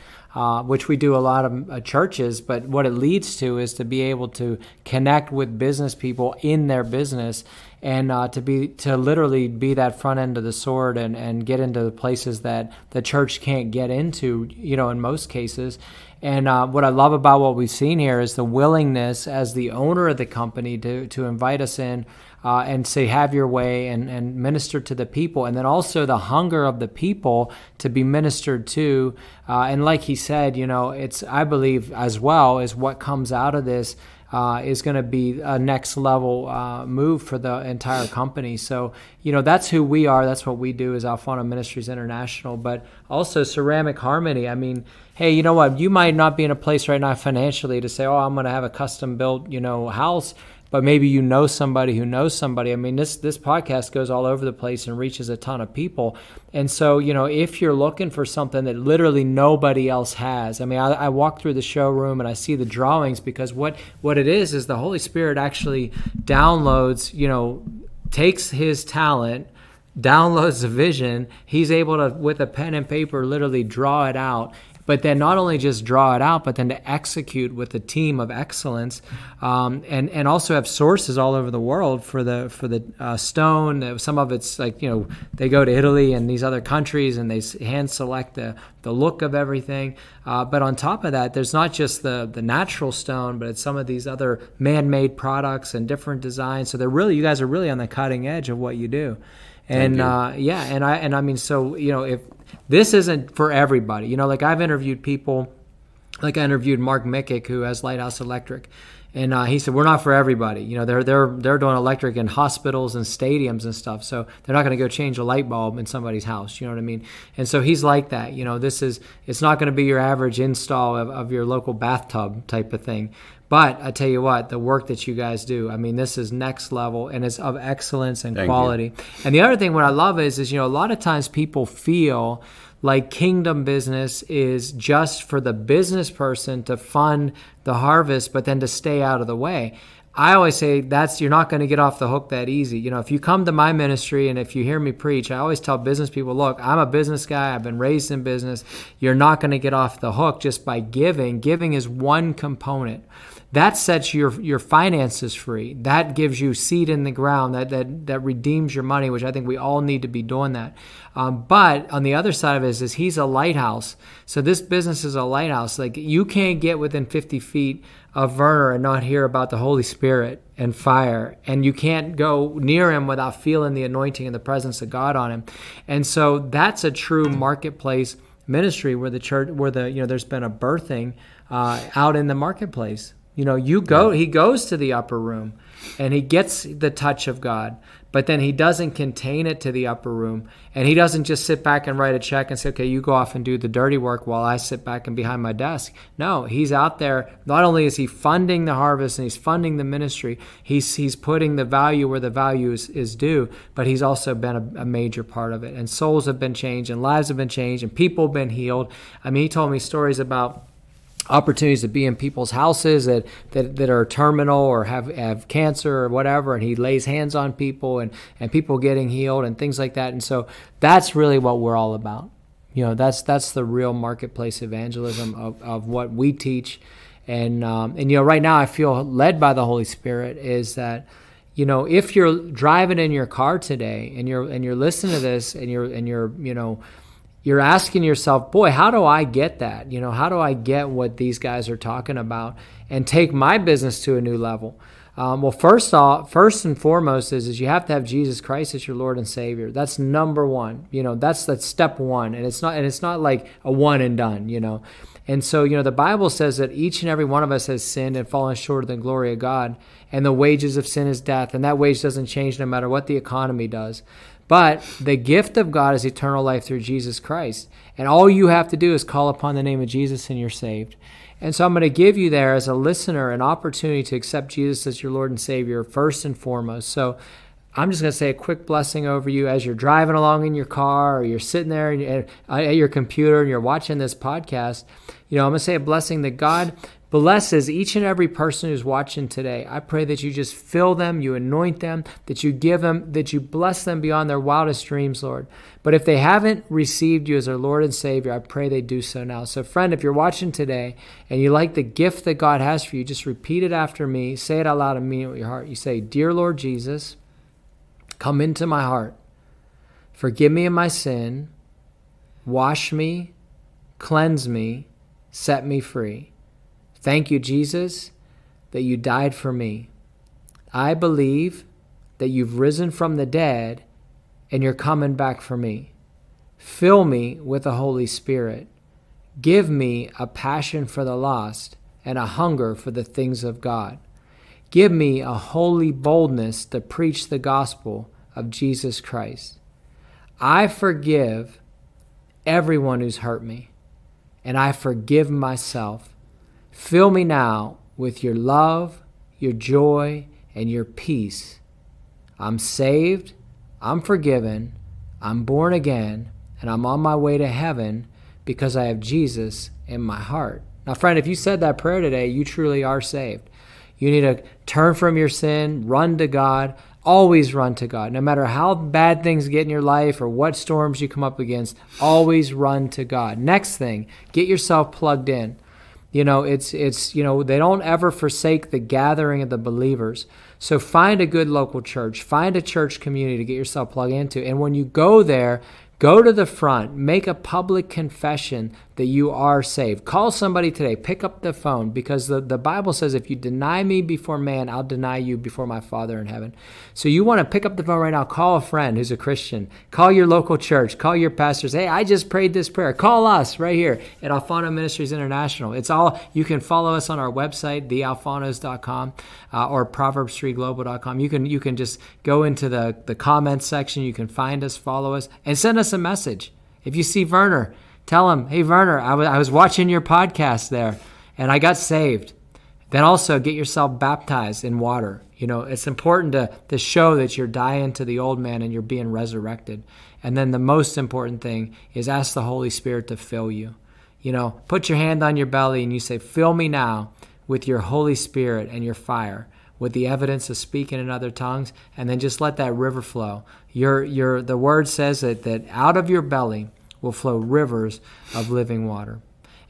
which we do a lot of churches. But what it leads to is to be able to connect with business people in their business, and to literally be that front end of the sword and get into the places that the church can't get into, you know, in most cases. And what I love about what we've seen here is the willingness as the owner of the company to invite us in and say, have your way and minister to the people. And then also the hunger of the people to be ministered to. And like he said, you know, it's, I believe as well, is what comes out of this is going to be a next level move for the entire company. So, you know, that's who we are. That's what we do as Alfano Ministries International, but also Ceramic Harmony. I mean, hey, you know what? You might not be in a place right now financially to say, oh, I'm going to have a custom built, you know, house, but maybe you know somebody who knows somebody. I mean, this podcast goes all over the place and reaches a ton of people. And so, you know, if you're looking for something that literally nobody else has, I mean, I walk through the showroom and I see the drawings, because what it is the Holy Spirit actually downloads, you know, takes his talent, downloads the vision. He's able to, with a pen and paper, literally draw it out. But then not only just draw it out, but then to execute with a team of excellence, and also have sources all over the world for the stone. Some of it's like, you know, they go to Italy and these other countries and they hand select the look of everything. But on top of that, there's not just the natural stone, but it's some of these other man-made products and different designs. So you guys are really on the cutting edge of what you do. And I mean, so, you know, if this isn't for everybody, you know, like I've interviewed people, like I interviewed Mark Mickick, who has Lighthouse Electric, and he said, we're not for everybody. You know, they're doing electric in hospitals and stadiums and stuff, so they're not going to go change a light bulb in somebody's house, you know what I mean? And so he's like that, you know, it's not going to be your average install of your local bathtub type of thing. But I tell you what, the work that you guys do, I mean, this is next level, and it's of excellence and quality. And the other thing what I love is, you know, a lot of times people feel like kingdom business is just for the business person to fund the harvest, but then to stay out of the way. I always say you're not going to get off the hook that easy. You know, if you come to my ministry and if you hear me preach, I always tell business people, look, I'm a business guy. I've been raised in business. You're not going to get off the hook just by giving. Giving is one component. that sets your finances free. That gives you seed in the ground. That redeems your money, which I think we all need to be doing that. But on the other side of it is he's a lighthouse. So this business is a lighthouse. Like, you can't get within 50 feet of Werner and not hear about the Holy Spirit and fire. And you can't go near him without feeling the anointing and the presence of God on him. And so that's a true marketplace ministry where the church, where the, you know, there's been a birthing out in the marketplace. You know, you go, he goes to the upper room and he gets the touch of God, but then he doesn't contain it to the upper room. And he doesn't just sit back and write a check and say, okay, you go off and do the dirty work while I sit back and behind my desk. No, he's out there. Not only is he funding the harvest and he's funding the ministry, he's putting the value where the value is due, but he's also been a major part of it. And souls have been changed and lives have been changed and people have been healed. I mean, he told me stories about opportunities to be in people's houses that are terminal or have cancer or whatever, and he lays hands on people and people getting healed and things like that. And so that's really what we're all about. You know, that's the real marketplace evangelism of what we teach. And you know, right now I feel led by the Holy Spirit is that, you know, if you're driving in your car today and you're listening to this and you're you know, you're asking yourself, boy, how do I get that? You know, how do I get what these guys are talking about and take my business to a new level? Well, first and foremost is you have to have Jesus Christ as your Lord and Savior. That's number one. You know, that's step one. And it's not like a one and done, you know. And so, you know, the Bible says that each and every one of us has sinned and fallen short of the glory of God. And the wages of sin is death. And that wage doesn't change no matter what the economy does. But the gift of God is eternal life through Jesus Christ. And all you have to do is call upon the name of Jesus and you're saved. And so I'm going to give you there as a listener an opportunity to accept Jesus as your Lord and Savior first and foremost. So I'm just going to say a quick blessing over you as you're driving along in your car or you're sitting there at your computer and you're watching this podcast. You know, I'm going to say a blessing that God blesses each and every person who's watching today. I pray that you just fill them, you anoint them, that you give them, that you bless them beyond their wildest dreams, Lord. But if they haven't received you as their Lord and Savior, I pray they do so now. So friend, if you're watching today and you like the gift that God has for you, just repeat it after me. Say it out loud and mean it with your heart. You say, "Dear Lord Jesus, come into my heart. Forgive me of my sin. Wash me, cleanse me, set me free. Thank you, Jesus, that you died for me. I believe that you've risen from the dead and you're coming back for me. Fill me with the Holy Spirit. Give me a passion for the lost and a hunger for the things of God. Give me a holy boldness to preach the gospel of Jesus Christ. I forgive everyone who's hurt me, and I forgive myself. Fill me now with your love, your joy, and your peace. I'm saved, I'm forgiven, I'm born again, and I'm on my way to heaven because I have Jesus in my heart." Now, friend, if you said that prayer today, you truly are saved. You need to turn from your sin, run to God. Always run to God. No matter how bad things get in your life or what storms you come up against, always run to God. Next thing, get yourself plugged in. You know, it's you know, they don't ever forsake the gathering of the believers. So find a good local church. Find a church community to get yourself plugged into. And when you go there, go to the front. Make a public confession that you are saved. Call somebody today. Pick up the phone, because the Bible says, if you deny me before man, I'll deny you before my Father in heaven. So you want to pick up the phone right now. Call a friend who's a Christian. Call your local church. Call your pastors. Hey, I just prayed this prayer. Call us right here at Alfano Ministries International. It's all, you can follow us on our website, thealfanos.com or proverbs3global.com. You can just go into the comments section. You can find us, follow us, and send us a message. If you see Werner, tell him, "Hey, Werner, I was watching your podcast there, and I got saved." Then also get yourself baptized in water. You know, it's important to show that you're dying to the old man and you're being resurrected. And then the most important thing is ask the Holy Spirit to fill you. You know, put your hand on your belly and you say, "Fill me now with your Holy Spirit and your fire," with the evidence of speaking in other tongues, and then just let that river flow. The word says that out of your belly will flow rivers of living water.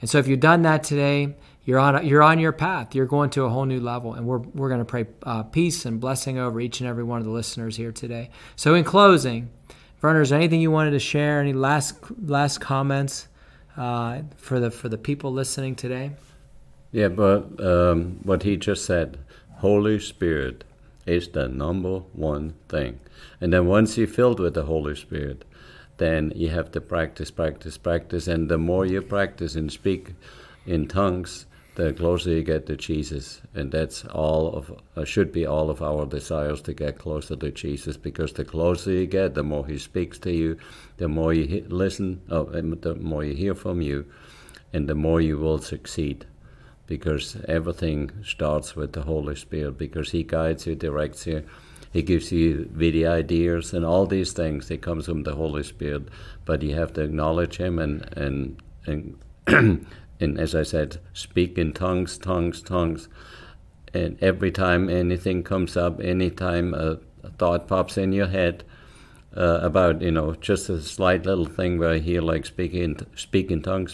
And so if you've done that today, You're on your path. You're going to a whole new level, and we're going to pray peace and blessing over each and every one of the listeners here today. So in closing, Werner, is there anything you wanted to share? Any last comments for the people listening today? Yeah, but what he just said, Holy Spirit is the number one thing. And then once you're filled with the Holy Spirit, then you have to practice. And the more you practice and speak in tongues, the closer you get to Jesus. And that's should be all of our desires, to get closer to Jesus, because the closer you get, the more he speaks to you, the more you the more you hear from you, and the more you will succeed. Because everything starts with the Holy Spirit, because he guides you, directs you, he gives you video ideas and all these things. It comes from the Holy Spirit, but you have to acknowledge him and as I said, speak in tongues. And every time anything comes up, anytime a thought pops in your head about, just a slight little thing where I hear like speak in tongues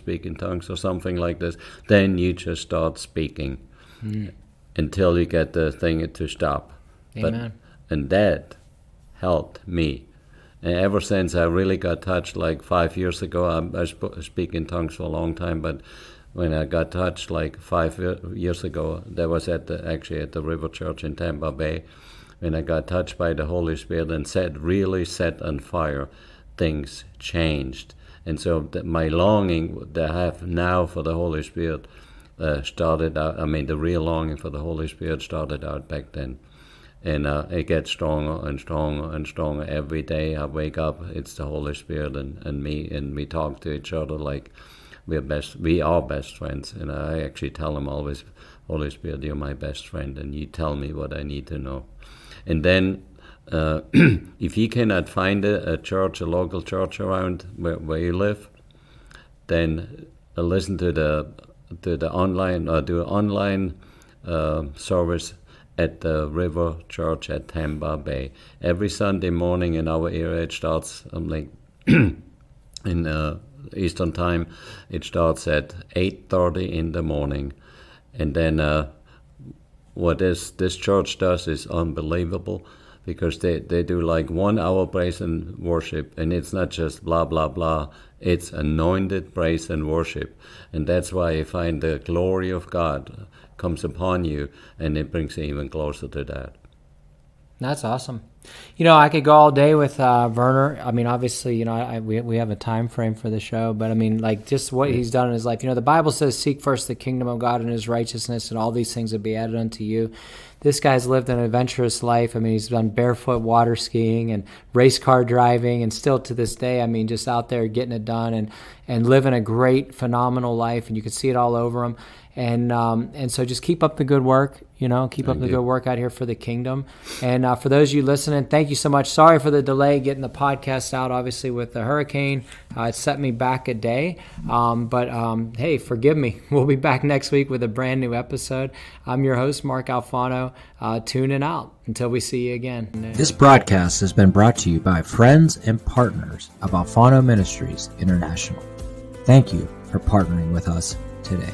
or something like this, then you just start speaking until you get the thing to stop. Amen. And that helped me. And ever since I really got touched, like 5 years ago, I speak in tongues for a long time, but when I got touched like 5 years ago, that was actually at the River Church in Tampa Bay, when I got touched by the Holy Spirit and really set on fire, things changed. And so my longing that I have now for the Holy Spirit started out, the real longing for the Holy Spirit started out back then. And it gets stronger and stronger and stronger. Every day I wake up, it's the Holy Spirit and me, and we talk to each other like we are best friends. And I actually tell him always, Holy Spirit, you're my best friend, and you tell me what I need to know. And then if you cannot find a church, a local church around where you live, then listen to the online service at the River Church at Tampa Bay. Every Sunday morning in our area, it starts in Eastern Time. It starts at 8:30 in the morning. And then what this church does is unbelievable, because they do like 1 hour praise and worship, and it's not just blah, blah, blah. It's anointed praise and worship. And that's why you find the glory of God comes upon you, and it brings you even closer to that. That's awesome. I could go all day with Werner. Obviously, we have a time frame for the show, but just what he's done in his life. The Bible says, seek first the kingdom of God and his righteousness, and all these things will be added unto you. This guy's lived an adventurous life. He's done barefoot water skiing and race car driving, and still to this day, just out there getting it done and living a great, phenomenal life, and you can see it all over him. And so just keep up the good work, good work out here for the kingdom. And for those of you listening, thank you so much. Sorry for the delay getting the podcast out, obviously, with the hurricane. It set me back a day. But hey, forgive me. We'll be back next week with a brand new episode. I'm your host, Mark Alfano. Tune in out until we see you again. This broadcast has been brought to you by friends and partners of Alfano Ministries International. Thank you for partnering with us today.